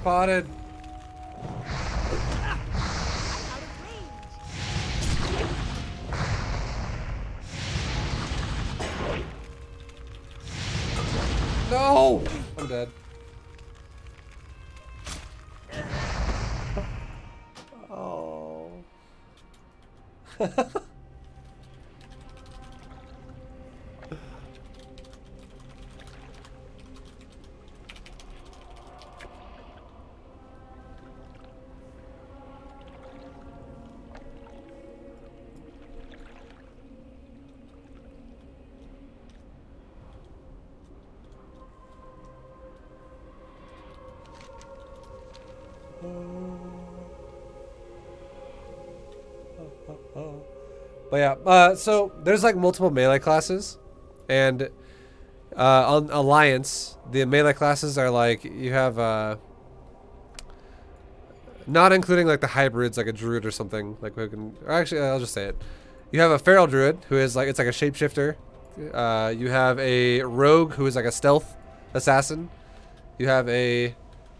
Spotted. No! I'm dead. Oh. But yeah, uh, so there's like multiple melee classes, and uh, on Alliance, the melee classes are like, you have, uh, not including like the hybrids, like a druid or something, like we can, or actually I'll just say it. You have a feral druid, who is like, it's like a shapeshifter. Uh, you have a rogue, who is like a stealth assassin. You have a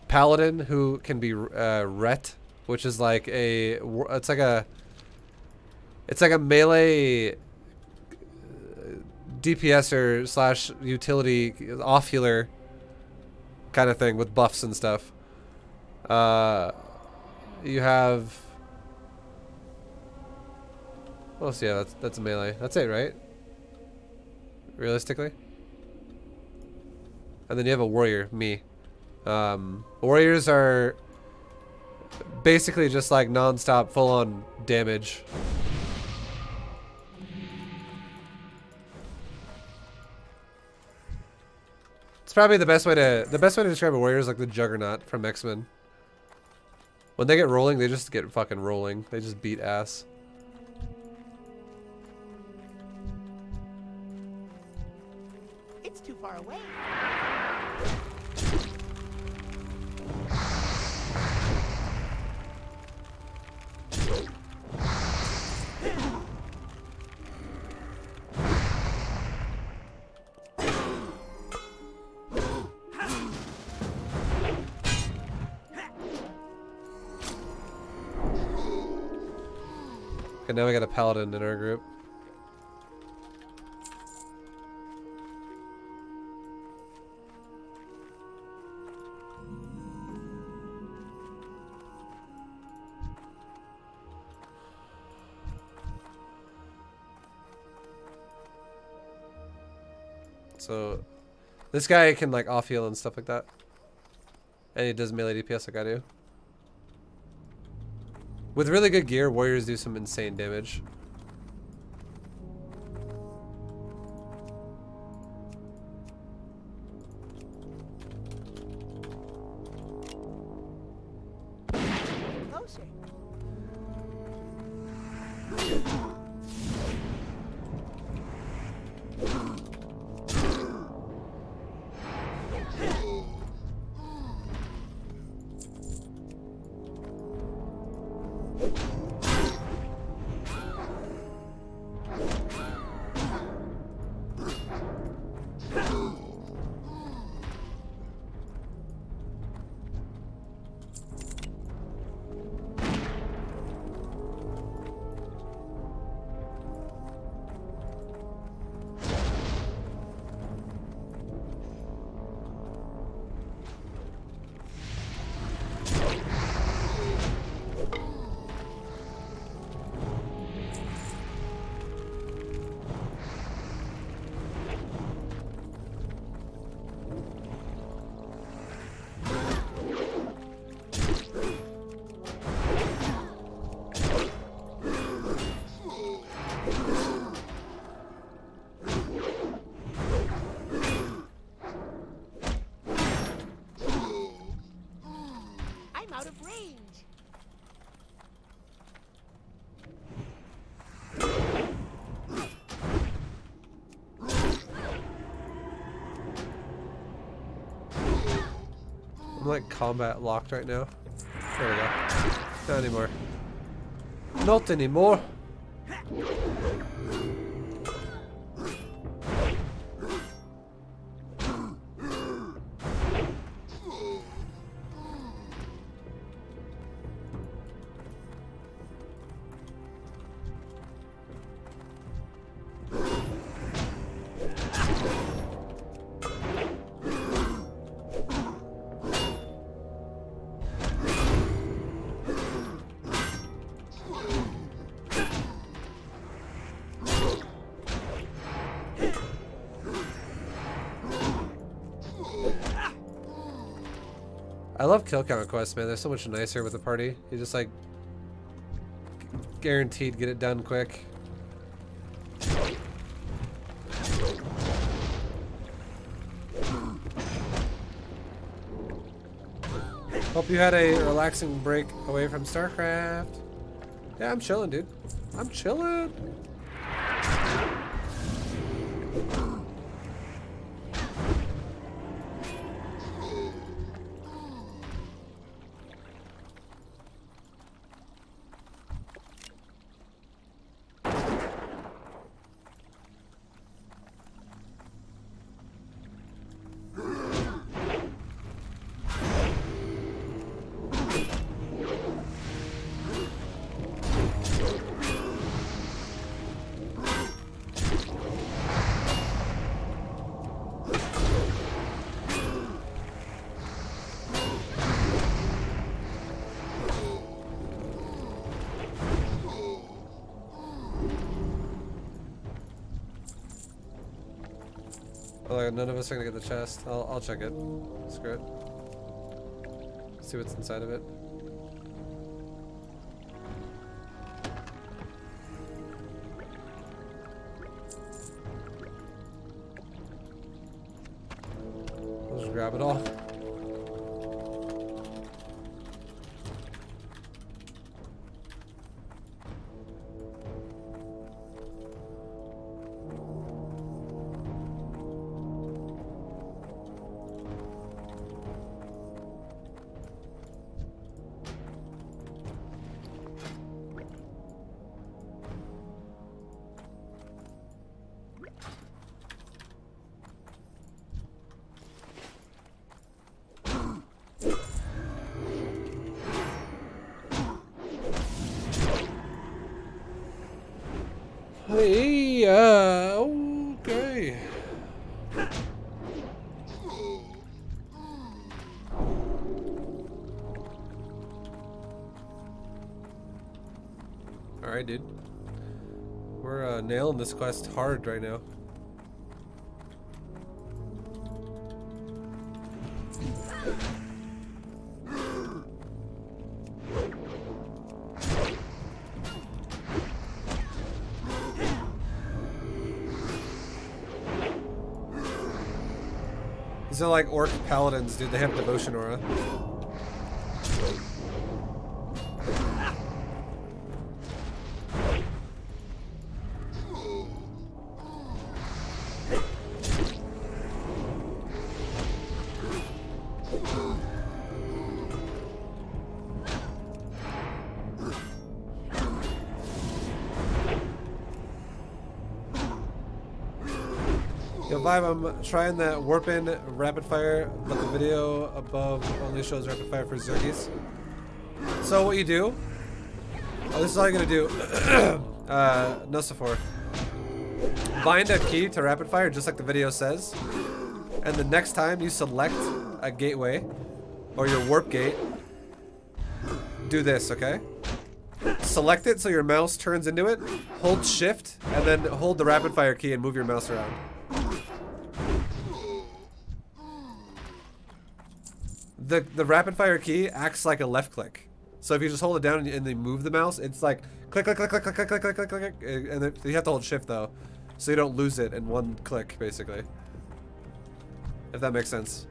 paladin, who can be uh, ret, which is like a, it's like a, It's like a melee DPSer slash utility off healer kind of thing with buffs and stuff. Uh, you have. What else? Yeah, that's that's a melee. That's it, right? Realistically. And then you have a warrior, me. Um, warriors are basically just like non-stop, full-on damage. It's probably the best way to the best way to describe a warrior is like the Juggernaut from X-Men. When they get rolling, they just get fucking rolling. They just beat ass. It's too far away. And now we got a paladin in our group. So this guy can like off heal and stuff like that. And he does melee D P S like I do. With really good gear, warriors do some insane damage. Like combat locked right now. There we go. Not anymore. Not anymore. I love kill count quests, man. They're so much nicer with the party. You just like guaranteed get it done quick. Hope you had a relaxing break away from StarCraft. Yeah, I'm chilling, dude. I'm chilling. None of us are gonna get the chest. I'll, I'll check it. Screw it. See what's inside of it. I'll just grab it all. This quest hard right now. These are like orc paladins, dude. They have devotion aura. I'm trying that warp in rapid fire, but the video above only shows rapid fire for Zergies. So what you do, oh, this is all you're gonna do, uh, Nosophore. Bind a key to rapid fire just like the video says, and the next time you select a gateway or your warp gate, do this, okay? Select it so your mouse turns into it, hold shift, and then hold the rapid fire key and move your mouse around. The, the rapid fire key acts like a left click. So if you just hold it down and, and then move the mouse, it's like click, click, click, click, click, click, click, click, click, click, and then you have to hold shift though, so you don't lose it in one click, basically. If that makes sense.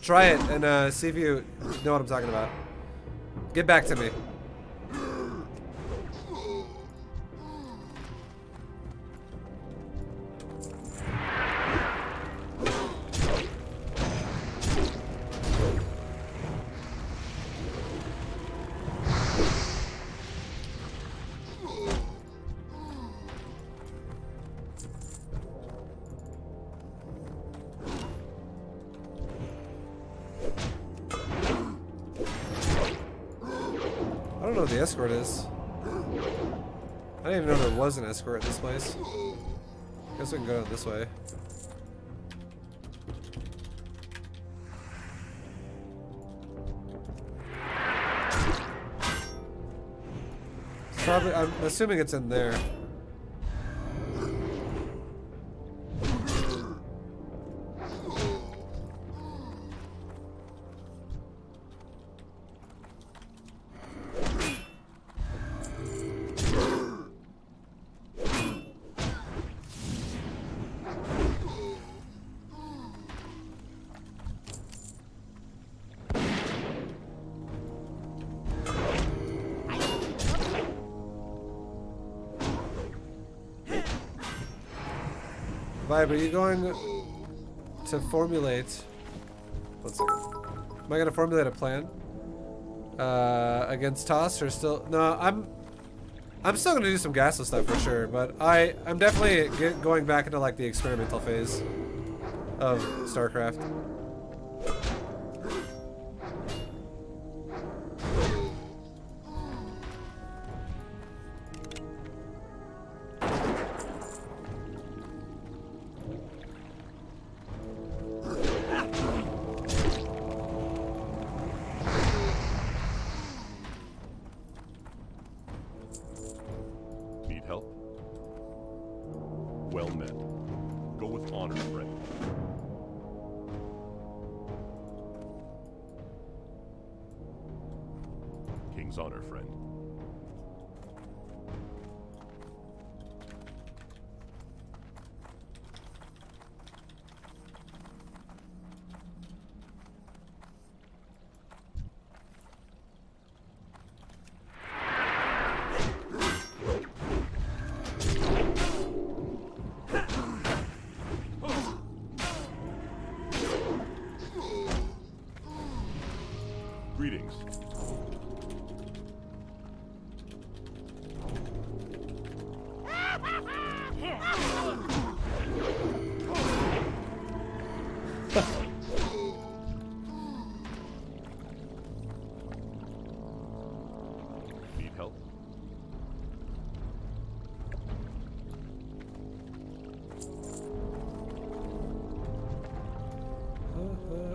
Try it and uh, see if you know what I'm talking about. Get back to me. Escort is. I didn't even know there was an escort at this place. Guess we can go this way. It's probably, I'm assuming it's in there. Vibe, are you going to formulate... One second. Am I going to formulate a plan? Uh, against Toss or still... No, I'm... I'm still going to do some gasless stuff for sure, but I, I'm definitely get going back into like the experimental phase of StarCraft.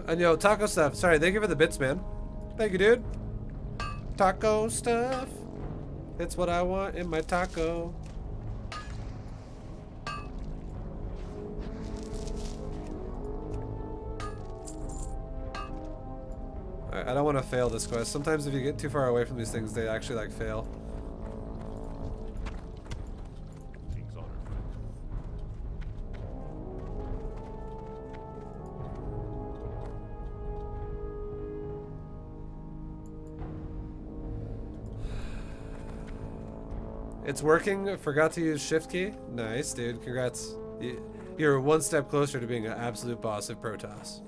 And yo, taco stuff. Sorry, thank you for the bits, man. Thank you, dude. Taco stuff. It's what I want in my taco. Alright, I don't want to fail this quest. Sometimes if you get too far away from these things, they actually like fail. It's working. Forgot to use shift key. Nice, dude. Congrats. You're one step closer to being an absolute boss of Protoss.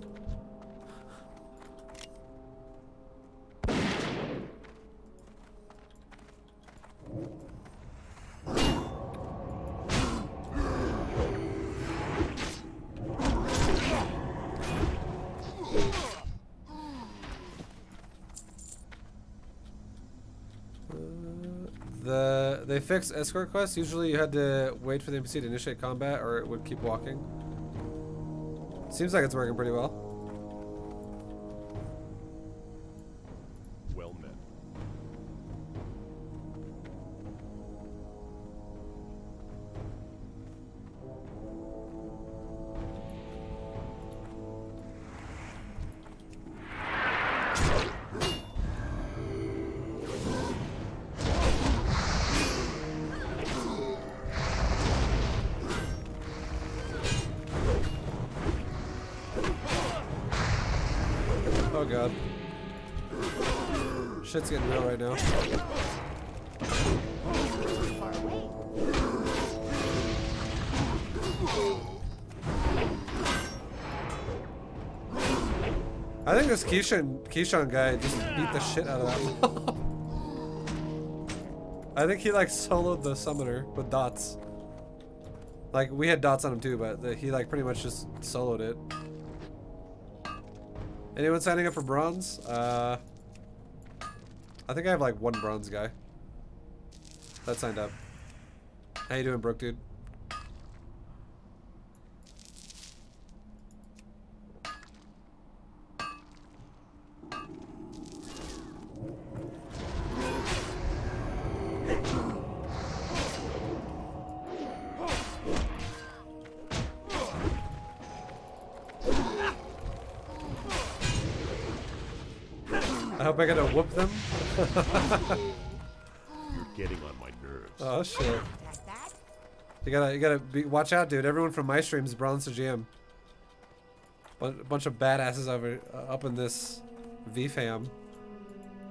Fix escort quests, usually you had to wait for the N P C to initiate combat or it would keep walking. Seems like it's working pretty well. Well met. Shit's getting real right now. I think this Keyshawn, Keyshawn guy just beat the shit out of that. I think he like soloed the summoner with dots. Like we had dots on him too, but the, he like pretty much just soloed it. Anyone signing up for bronze? Uh... I think I have like one bronze guy that signed up. How you doing, Brooke, dude? I hope I gotta whoop them. You're getting on my nerves. Oh shit! You gotta, you gotta be, watch out, dude. Everyone from my streams bronze to G M. A bunch of badasses over uh, up in this V FAM.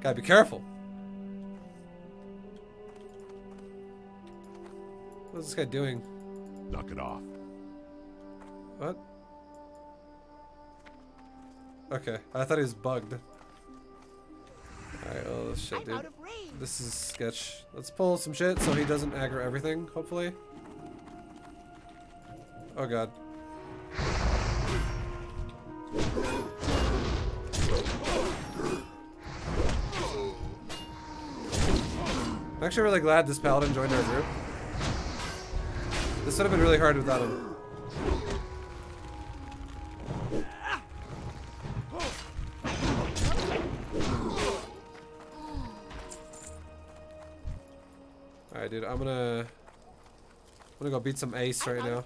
Gotta be careful. What's this guy doing? Knock it off. What? Okay, I thought he was bugged. Alright, oh shit, dude. This is sketch. Let's pull some shit so he doesn't aggro everything, hopefully. Oh god. I'm actually really glad this paladin joined our group. This would have been really hard without him. Alright dude, I'm gonna I'm gonna go beat some ace right now.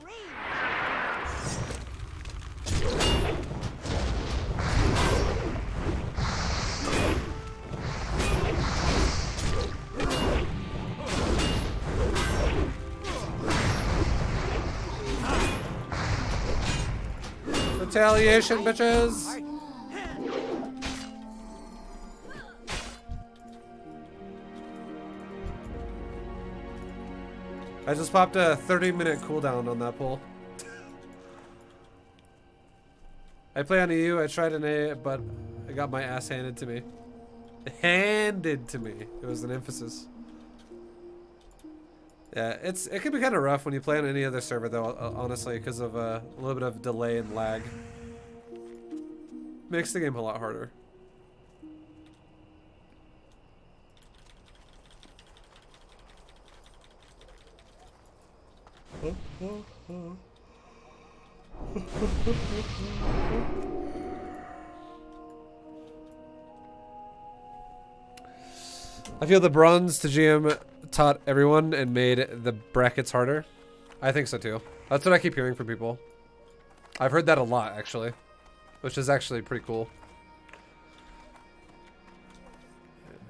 Retaliation, bitches! I just popped a thirty minute cooldown on that pull. I play on E U, I tried an A, but I got my ass handed to me. Handed to me. It was an emphasis. Yeah, it's it can be kind of rough when you play on any other server, though, honestly, because of uh, a little bit of delay and lag. Makes the game a lot harder. I feel the bronze to G M taught everyone and made the brackets harder. I think so too. That's what I keep hearing from people. I've heard that a lot actually, which is actually pretty cool.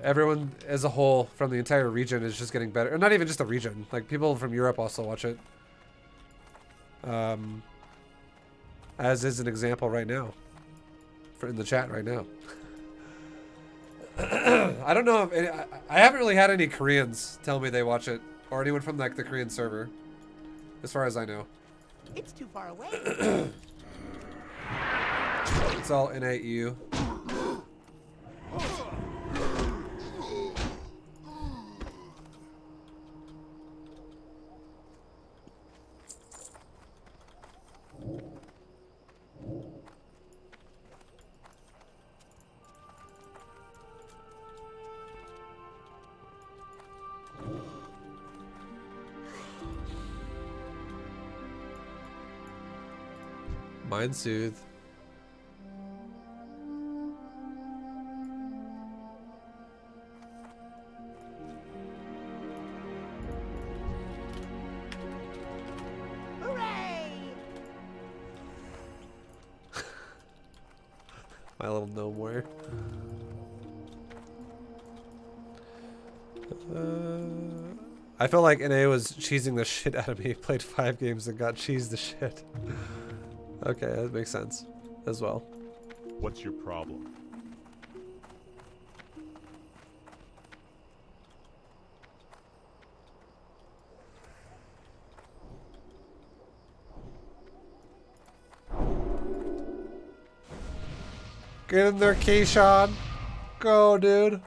Everyone as a whole from the entire region is just getting better. Or not even just the region, like people from Europe also watch it. Um, as is an example right now, for in the chat right now. I don't know if any, I, I haven't really had any Koreans tell me they watch it, or anyone from like the Korean server, as far as I know. It's too far away. It's all N A E U. Mind soothe. Hooray! My little gnome warrior. Uh, I felt like N A was cheesing the shit out of me. Played five games and got cheesed the shit. Okay, that makes sense as well. What's your problem? Get in there, Keyshawn. Go, dude.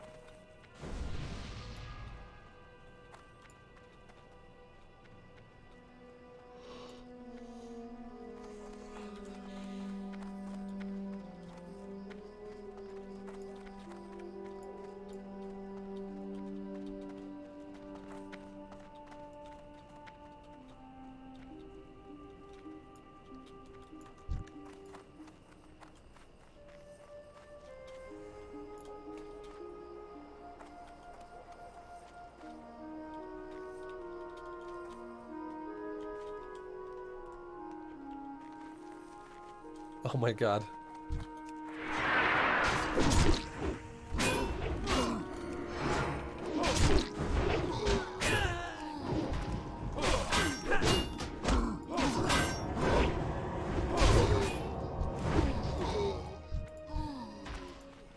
Oh my god.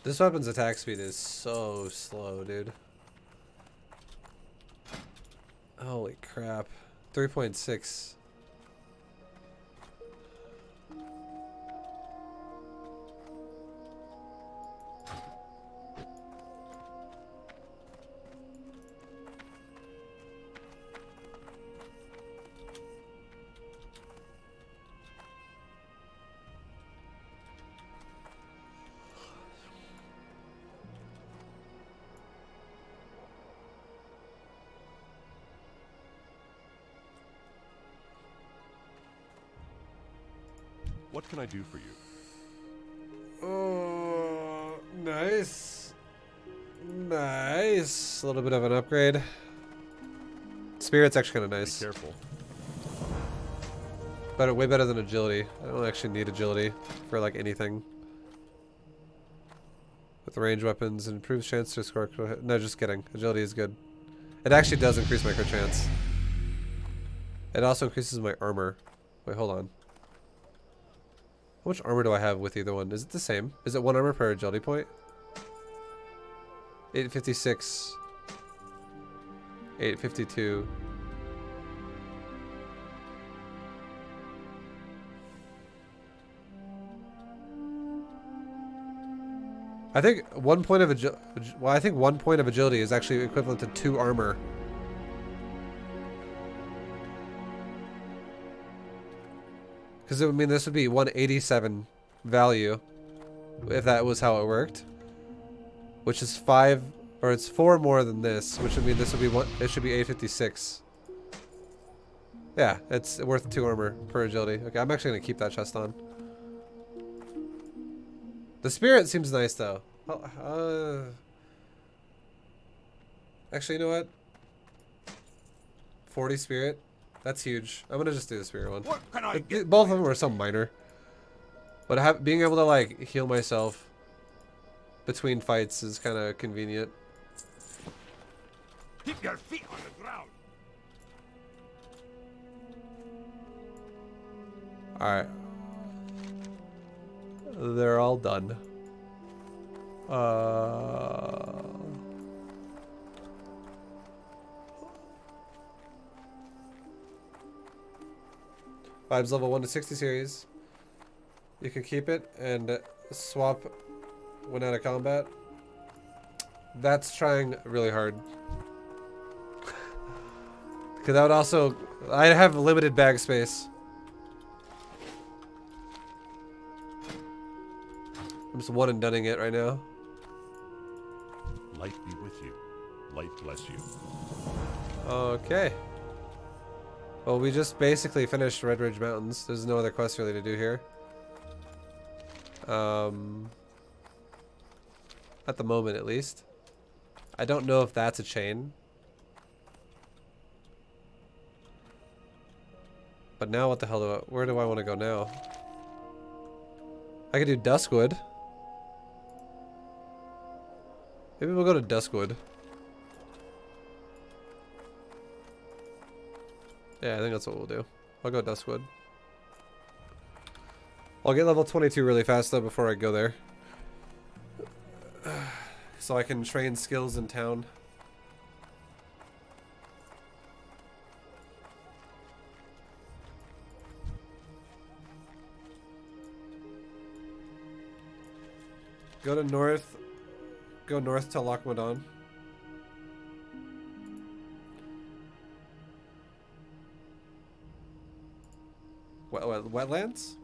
This weapon's attack speed is so slow, dude. Holy crap. three point six. What can I do for you? Oh, nice. Nice. A little bit of an upgrade. Spirit's actually kind of nice. Be careful. Better, way better than agility. I don't actually need agility for like anything. With range weapons, improves chance to score. No, just kidding. Agility is good. It actually does increase my crit chance. It also increases my armor. Wait, hold on. How much armor do I have with either one? Is it the same? Is it one armor per agility point? eight fifty-six. eight fifty-two. I think one point of agility. Well, I think one point of agility is actually equivalent to two armor. Because it would mean this would be one eighty-seven value, if that was how it worked. Which is five, or it's four more than this, which would mean this would be one. It should be eight fifty-six. Yeah, it's worth two armor per agility. Okay, I'm actually gonna keep that chest on. The spirit seems nice, though. Oh, uh, actually, you know what? forty spirit. That's huge. I'm gonna just do the spirit one. What can I get? Both of them are some minor. But have, being able to, like, heal myself between fights is kind of convenient. Keep your feet on the ground. All right. They're all done. Uh... Vibes level one to sixty series. You can keep it and swap when out of combat. That's trying really hard. Because that would also... I have limited bag space. I'm just one and dunning it right now. Light be with you. Light bless you. Okay. Well, we just basically finished Red Ridge Mountains. There's no other quest really to do here. Um, at the moment, at least. I don't know if that's a chain. But now what the hell do I... Where do I want to go now? I could do Duskwood. Maybe we'll go to Duskwood. Yeah, I think that's what we'll do. I'll go Duskwood. I'll get level twenty-two really fast, though, before I go there. So I can train skills in town. Go to north. Go north to Lockmodan. Wet, wet, wetlands?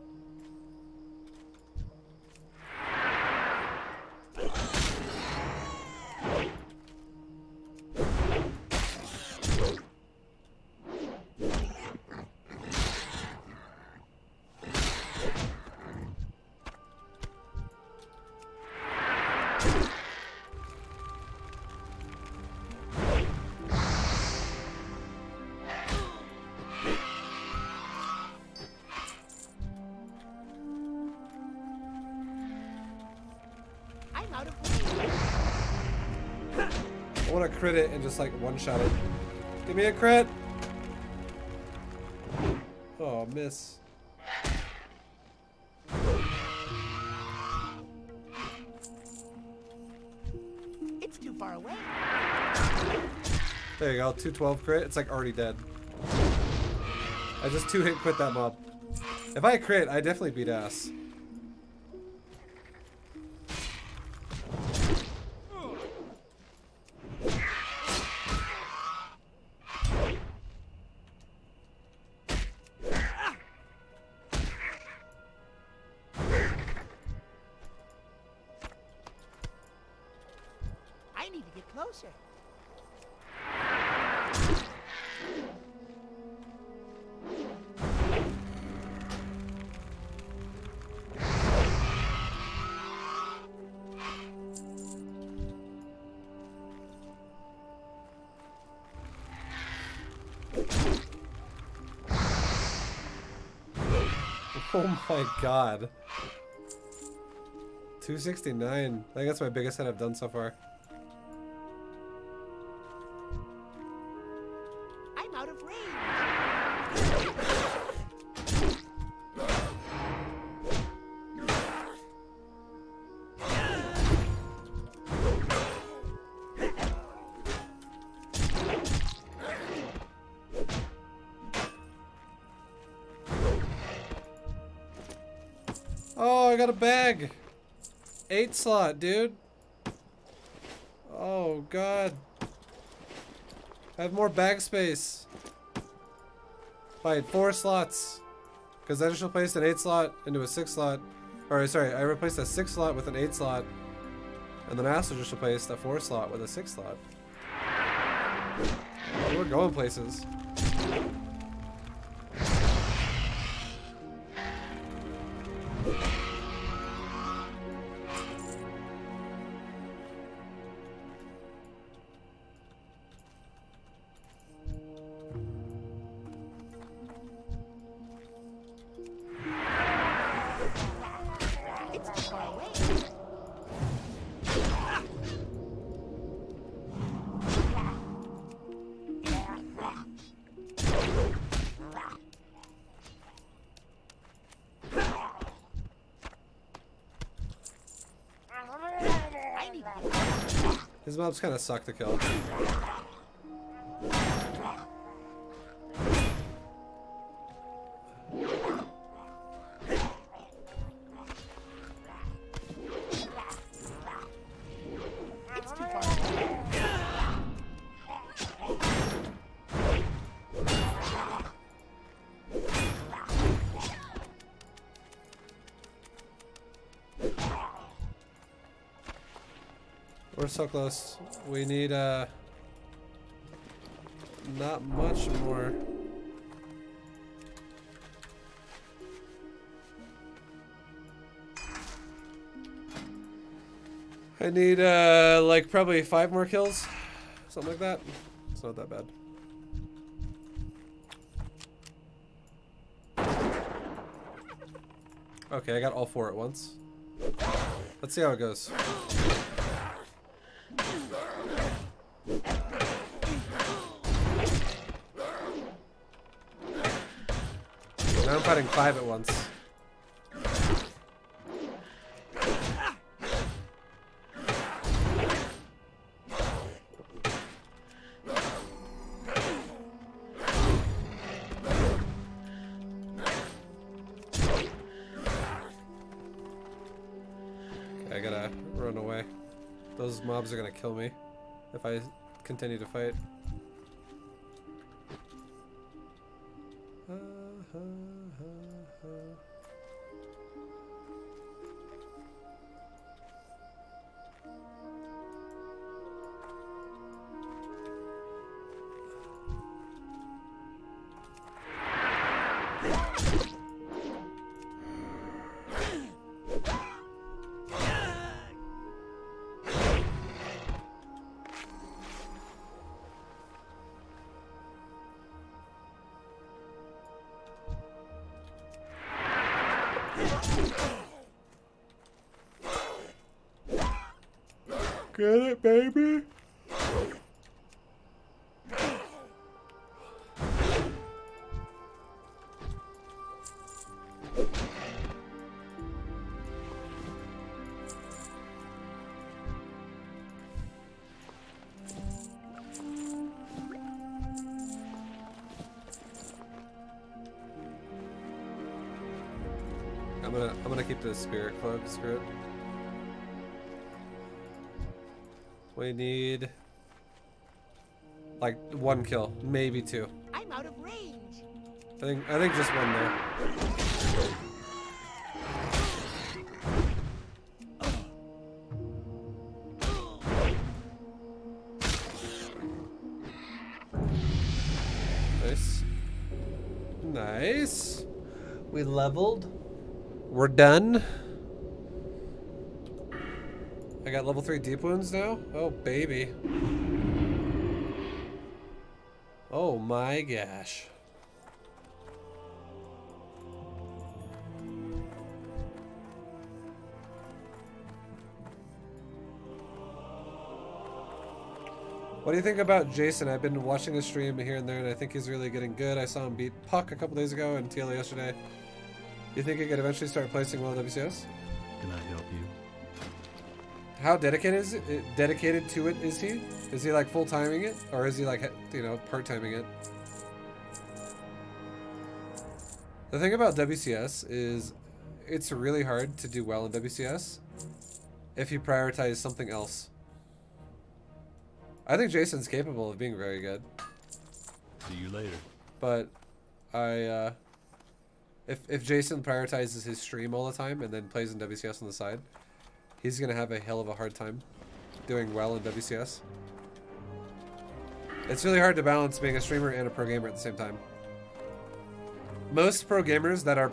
Crit it and just like one-shot it. Give me a crit! Oh, miss. It's too far away. There you go, two twelve crit. It's like already dead. I just two-hit quit that mob. If I crit, I definitely beat ass. Oh my god. two sixty-nine. I think that's my biggest hit I've done so far. I'm out of range. Oh, I got a bag. Eight slot, dude. Oh god. I have more bag space. By four slots. Because I just replaced an eight slot into a six slot. Or sorry, I replaced a six slot with an eight slot. And then I also just replaced a four slot with a six slot. Oh, we're going places. These mobs kind of suck to kill. So close. We need uh not much more. I need uh like probably five more kills, something like that. It's not that bad. Okay, I got all four at once. Let's see how it goes. I'm fighting five at once. Okay, I gotta run away. Those mobs are gonna kill me if I continue to fight. Get it, baby? I'm gonna, I'm gonna keep the spirit club, screw it. We need like one kill, maybe two. I'm out of range. I think I think just one there. Nice. Nice. We leveled. We're done. I got level three deep wounds now? Oh, baby. Oh, my gosh. What do you think about Jason? I've been watching his stream here and there, and I think he's really getting good. I saw him beat Puck a couple days ago and T L yesterday. You think he could eventually start placing well in W C S? Can I help you? How dedicated is it? Dedicated to it is he? Is he like full timing it, or is he like you know part timing it? The thing about W C S is it's really hard to do well in W C S if you prioritize something else. I think Jason's capable of being very good. See you later. But I, uh, if if Jason prioritizes his stream all the time and then plays in W C S on the side, he's gonna have a hell of a hard time doing well in W C S. It's really hard to balance being a streamer and a pro gamer at the same time. Most pro gamers that are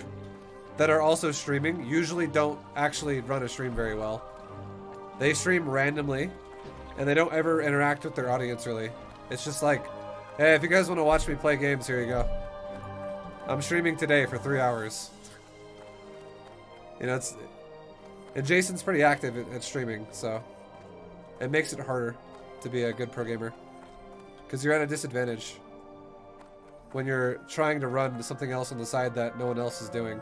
that are also streaming usually don't actually run a stream very well. They stream randomly. And they don't ever interact with their audience, really. It's just like, hey, if you guys want to watch me play games, here you go. I'm streaming today for three hours. You know, it's... And Jason's pretty active at, at streaming, so... It makes it harder to be a good pro gamer. Because you're at a disadvantage when you're trying to run something else on the side that no one else is doing.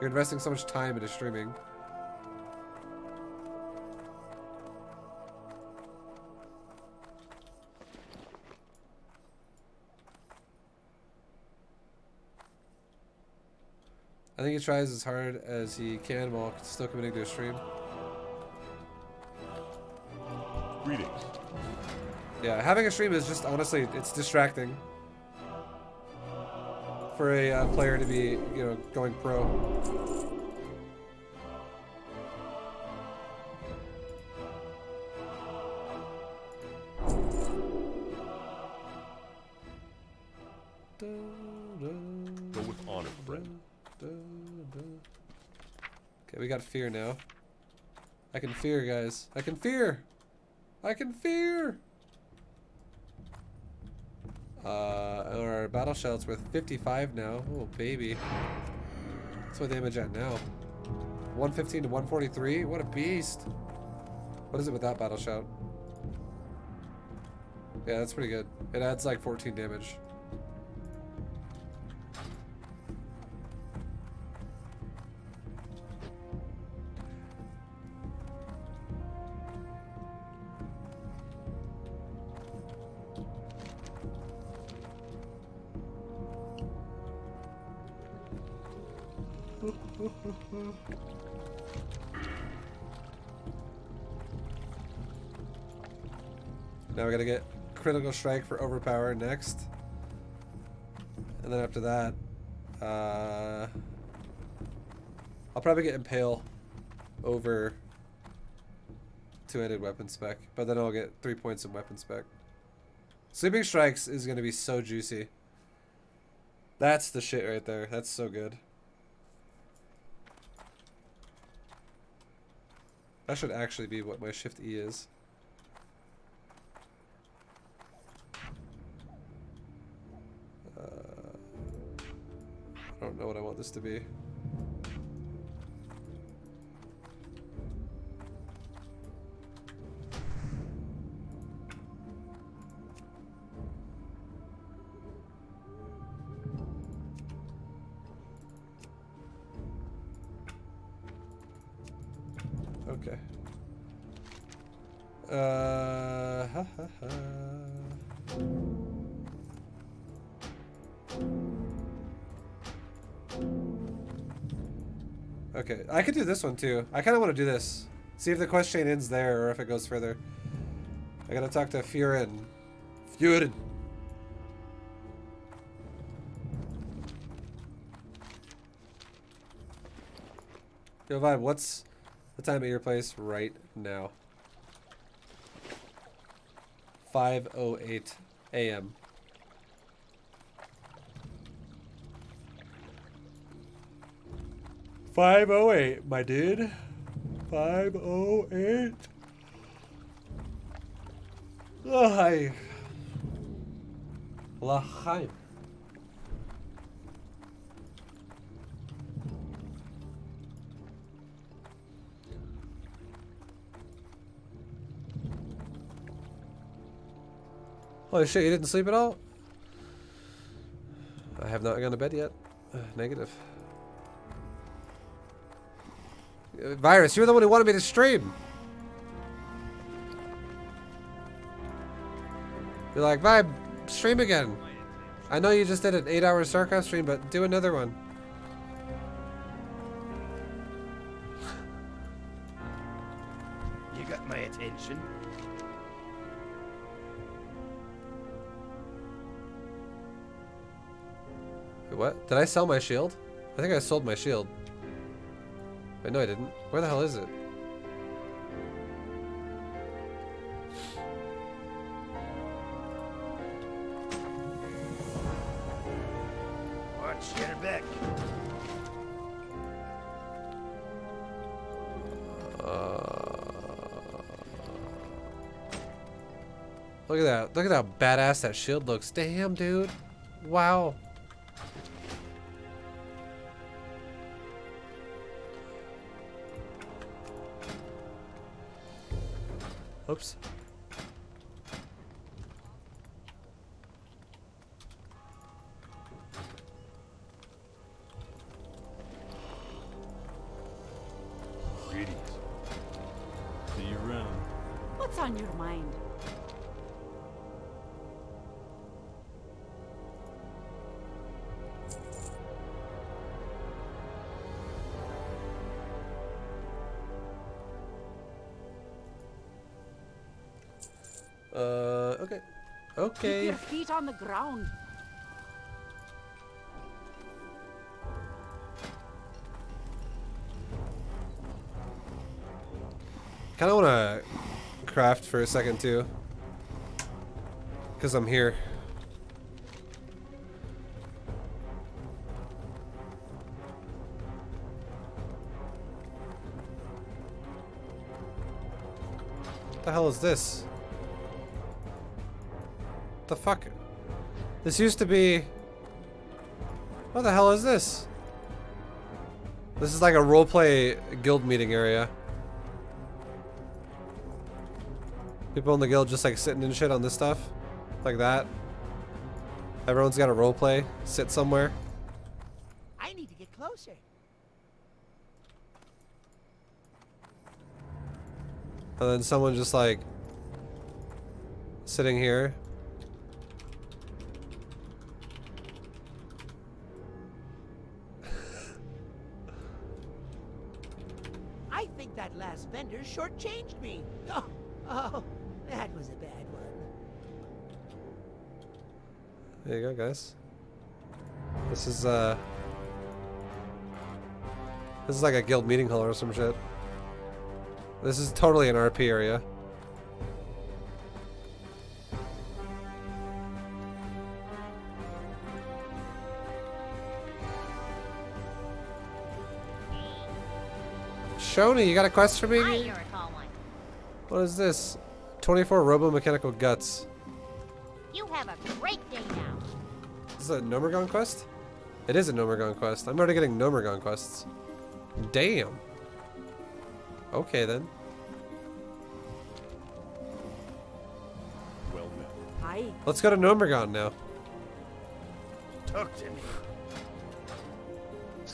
You're investing so much time into streaming. I think he tries as hard as he can while still committing to a stream. Greetings. Yeah, having a stream is just honestly, it's distracting for a uh, player to be, you know, going pro. Go with honor, friend. Okay, we got fear now. I can fear, guys. I can fear! I can fear! Uh, our battle shell's worth fifty-five now. Oh, baby. That's what damage at now. one fifteen to one forty-three? What a beast! What is it without battle shout? Yeah, that's pretty good. It adds like fourteen damage. Now we gotta get critical strike for overpower next, and then after that, uh, I'll probably get impale over two-handed weapon spec, but then I'll get three points in weapon spec. Sleeping strikes is gonna be so juicy. That's the shit right there. That's so good. That should actually be what my shift E is. Uh, I don't know what I want this to be. Okay. Uh, ha, ha, ha. Okay, I could do this one too. I kind of want to do this. See if the quest chain ends there or if it goes further. I gotta talk to Furin. Furin! Yo, Vibe, what's the time at your place right now? five oh eight A M five oh eight, my dude. five oh eight. Oh, hi. Lachaim. Holy shit, you didn't sleep at all? I have not gone to bed yet. Uh, negative. Uh, Virus, you were the one who wanted me to stream! You're like, Vibe, stream again! I know you just did an eight hour Starcraft stream, but do another one. You got my attention. What? Did I sell my shield? I think I sold my shield. Wait, no I didn't. Where the hell is it? Watch your back. Uh, look at that. Look at how badass that shield looks. Damn, dude. Wow. Oops. Greetings. See you around. What's on your mind? Okay. Keep your feet on the ground. Kind of want to craft for a second too, because I'm here. What the hell is this? The fuck? This used to be... What the hell is this? This is like a roleplay guild meeting area. People in the guild just like sitting and shit on this stuff. Like that. Everyone's got a roleplay. Sit somewhere. I need to get closer. And then someone just like... sitting here. Shortchanged me. Oh, oh, that was a bad one. There you go, guys. This is uh, this is like a guild meeting hall or some shit. This is totally an R P area. Shoni, you got a quest for me? What is this? twenty-four Robo Mechanical Guts. You have a great day now. Is this a Gnomeregan quest? It is a Gnomeregan quest. I'm already getting Gnomeregan quests. Damn. Okay then. Well, hi. Let's go to Gnomeregan now. Talk to me.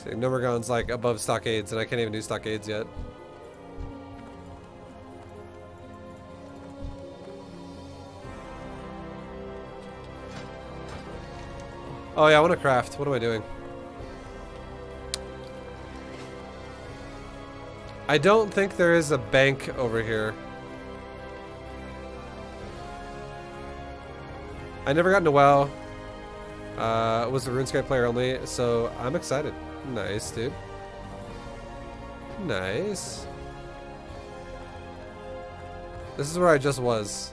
Gnomeregan's like above stockades, and I can't even do stockades yet. Oh yeah, I want to craft. What am I doing? I don't think there is a bank over here. I never got into WoW. Uh, was a RuneScape player only, so I'm excited. Nice, dude. Nice. This is where I just was.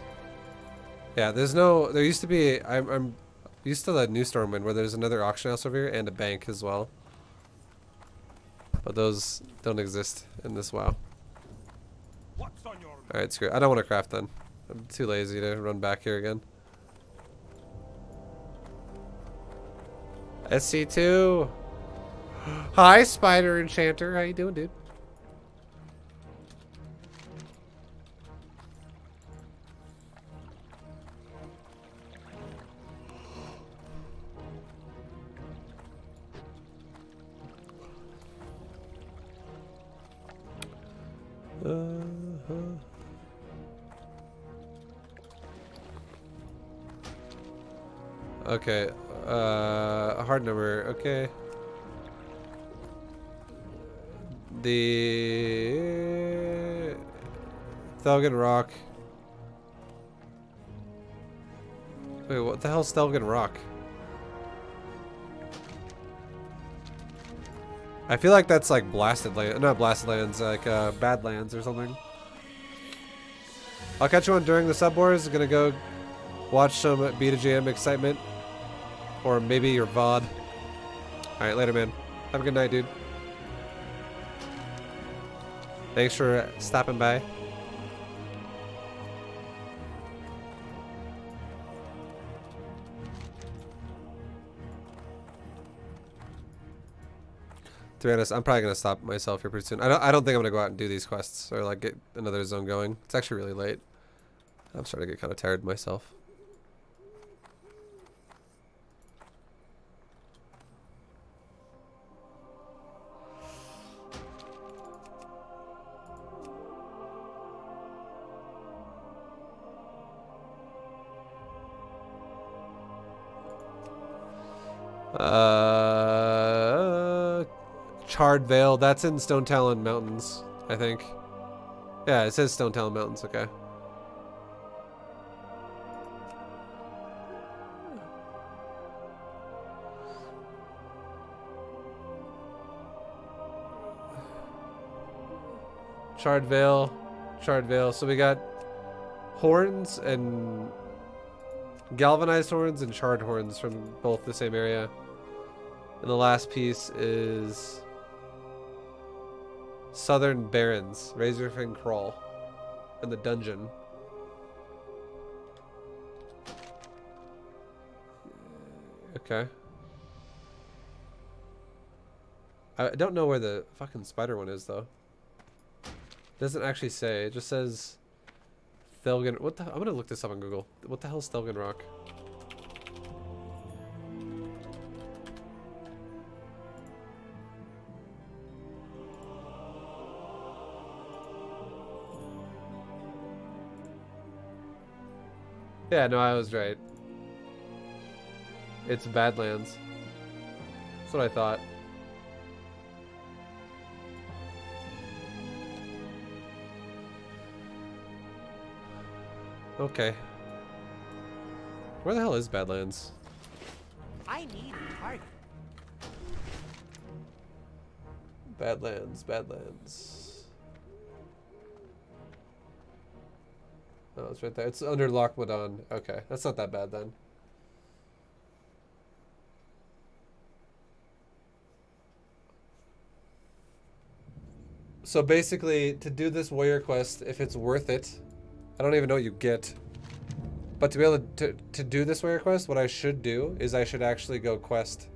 Yeah, there's no... There used to be... I'm, I'm used to the new Stormwind where there's another auction house over here and a bank as well. But those don't exist in this WoW. Alright, screw it. I don't want to craft then. I'm too lazy to run back here again. S C two. Hi, Spider Enchanter. How you doing, dude? Uh-huh. Okay, uh, a hard number, okay. The Thelgen Rock. Wait, what the hell's Thelgen Rock? I feel like that's like Blasted Lands, not Blasted Lands, like uh, Badlands or something. I'll catch you on during the sub wars. Gonna go watch some B two G M excitement. Or maybe your V O D. Alright, later, man. Have a good night, dude. Thanks for stopping by. To be honest, I'm probably gonna stop myself here pretty soon. I don't. I don't think I'm gonna go out and do these quests or like get another zone going. It's actually really late. I'm starting to get kind of tired myself. Uh, Charred Vale. That's in Stonetalon Mountains, I think. Yeah, it says Stonetalon Mountains. Okay. Charred Vale, Charred Vale. So we got horns and galvanized horns and charred horns from both the same area. And the last piece is Southern Barrens, Razorfen Crawl, and the dungeon. Okay. I don't know where the fucking spider one is, though. Doesn't actually say. It just says Thelgen. What the? I'm gonna look this up on Google. What the hell is Thelgen Rock? Yeah, no, I was right. It's Badlands. That's what I thought. Okay. Where the hell is Badlands? I need a target. Badlands, Badlands. Oh, it's right there. It's under Lockmodan. Okay, that's not that bad then. So basically, to do this warrior quest, if it's worth it, I don't even know what you get. But to be able to, to, to do this warrior quest, what I should do is I should actually go quest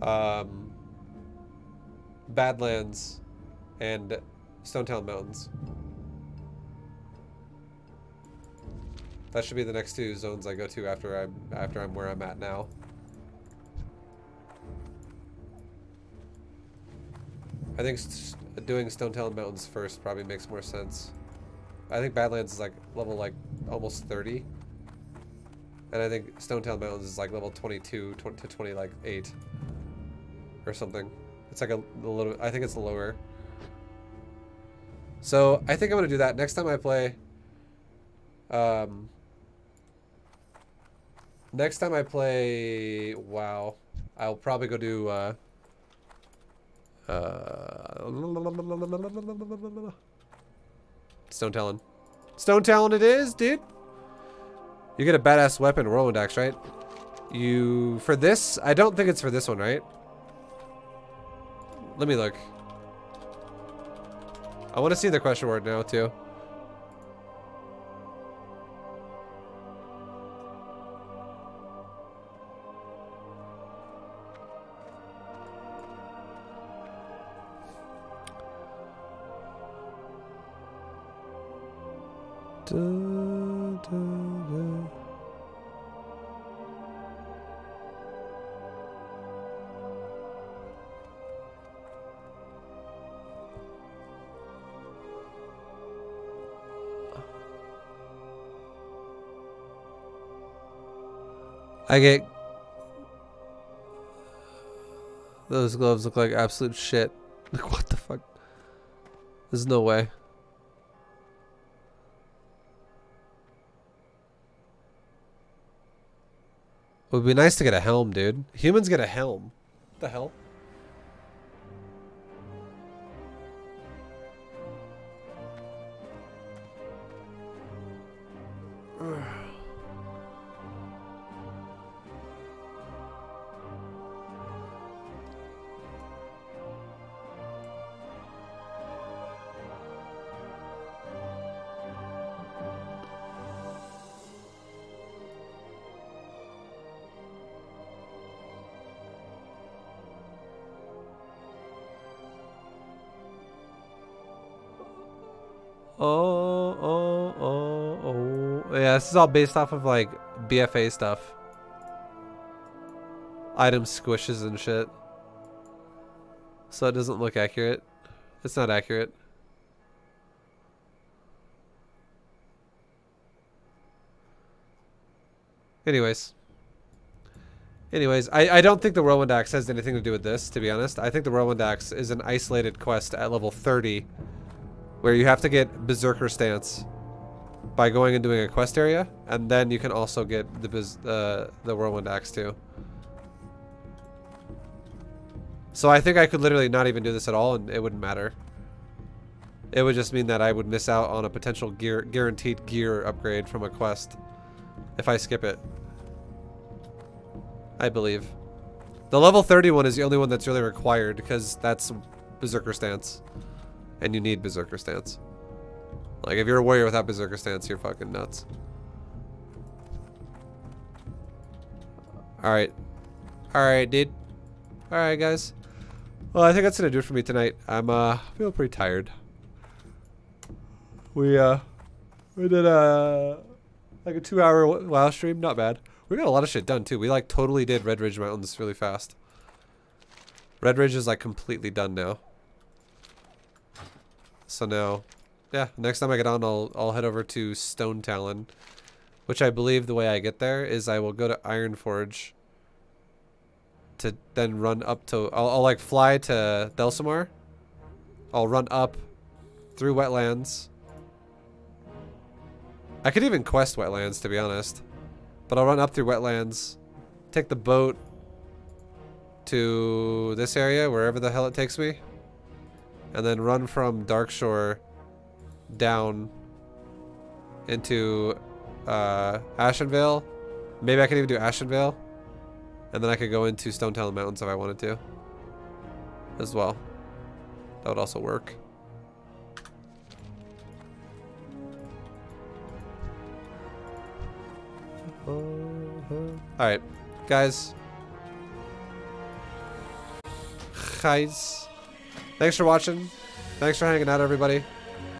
um, Badlands and Stonetalon Mountains. That should be the next two zones I go to after I'm, after I'm where I'm at now. I think st- doing Stonetalon Mountains first probably makes more sense. I think Badlands is like level like almost thirty, and I think Stonetalon Mountains is like level twenty-two to twenty like eight or something. It's like a, a little. I think it's lower. So I think I'm gonna do that next time I play. Um. Next time I play WoW, I'll probably go do. Uh, uh, Stonetalon. Stonetalon it is, dude! You get a badass weapon, Whirlwind Axe, right? You... For this? I don't think it's for this one, right? Let me look. I want to see the question word now, too. Da, da, da. I get... Those gloves look like absolute shit. Like, what the fuck? There's no way. It would be nice to get a helm, dude. Humans get a helm. What the hell? This is all based off of like B F A stuff. Item squishes and shit. So it doesn't look accurate. It's not accurate. Anyways. Anyways, I, I don't think the Whirlwind Axe has anything to do with this, to be honest. I think the Whirlwind Axe is an isolated quest at level thirty where you have to get Berserker Stance by going and doing a quest area, and then you can also get the biz, uh, the Whirlwind Axe too. So I think I could literally not even do this at all, and it wouldn't matter. It would just mean that I would miss out on a potential gear, guaranteed gear upgrade from a quest if I skip it. I believe. The level thirty one is the only one that's really required because that's Berserker Stance, and you need Berserker Stance. Like, if you're a warrior without Berserker Stance, you're fucking nuts. Alright. Alright, dude. Alright, guys. Well, I think that's gonna do it for me tonight. I'm, uh, feeling pretty tired. We, uh, we did, uh, like a two hour WoW stream. Not bad. We got a lot of shit done, too. We, like, totally did Red Ridge Mountains really fast. Red Ridge is, like, completely done now. So now... yeah, next time I get on, I'll, I'll head over to Stonetalon, which I believe the way I get there is I will go to Ironforge to then run up to... I'll, I'll like, fly to Delsimar. I'll run up through Wetlands. I could even quest Wetlands, to be honest. But I'll run up through Wetlands, take the boat to this area, wherever the hell it takes me, and then run from Darkshore down into uh, Ashenvale. Maybe I could even do Ashenvale, and then I could go into Stonetalon Mountains if I wanted to as well. That would also work. Alright, guys. Guys. Thanks for watching. Thanks for hanging out, everybody.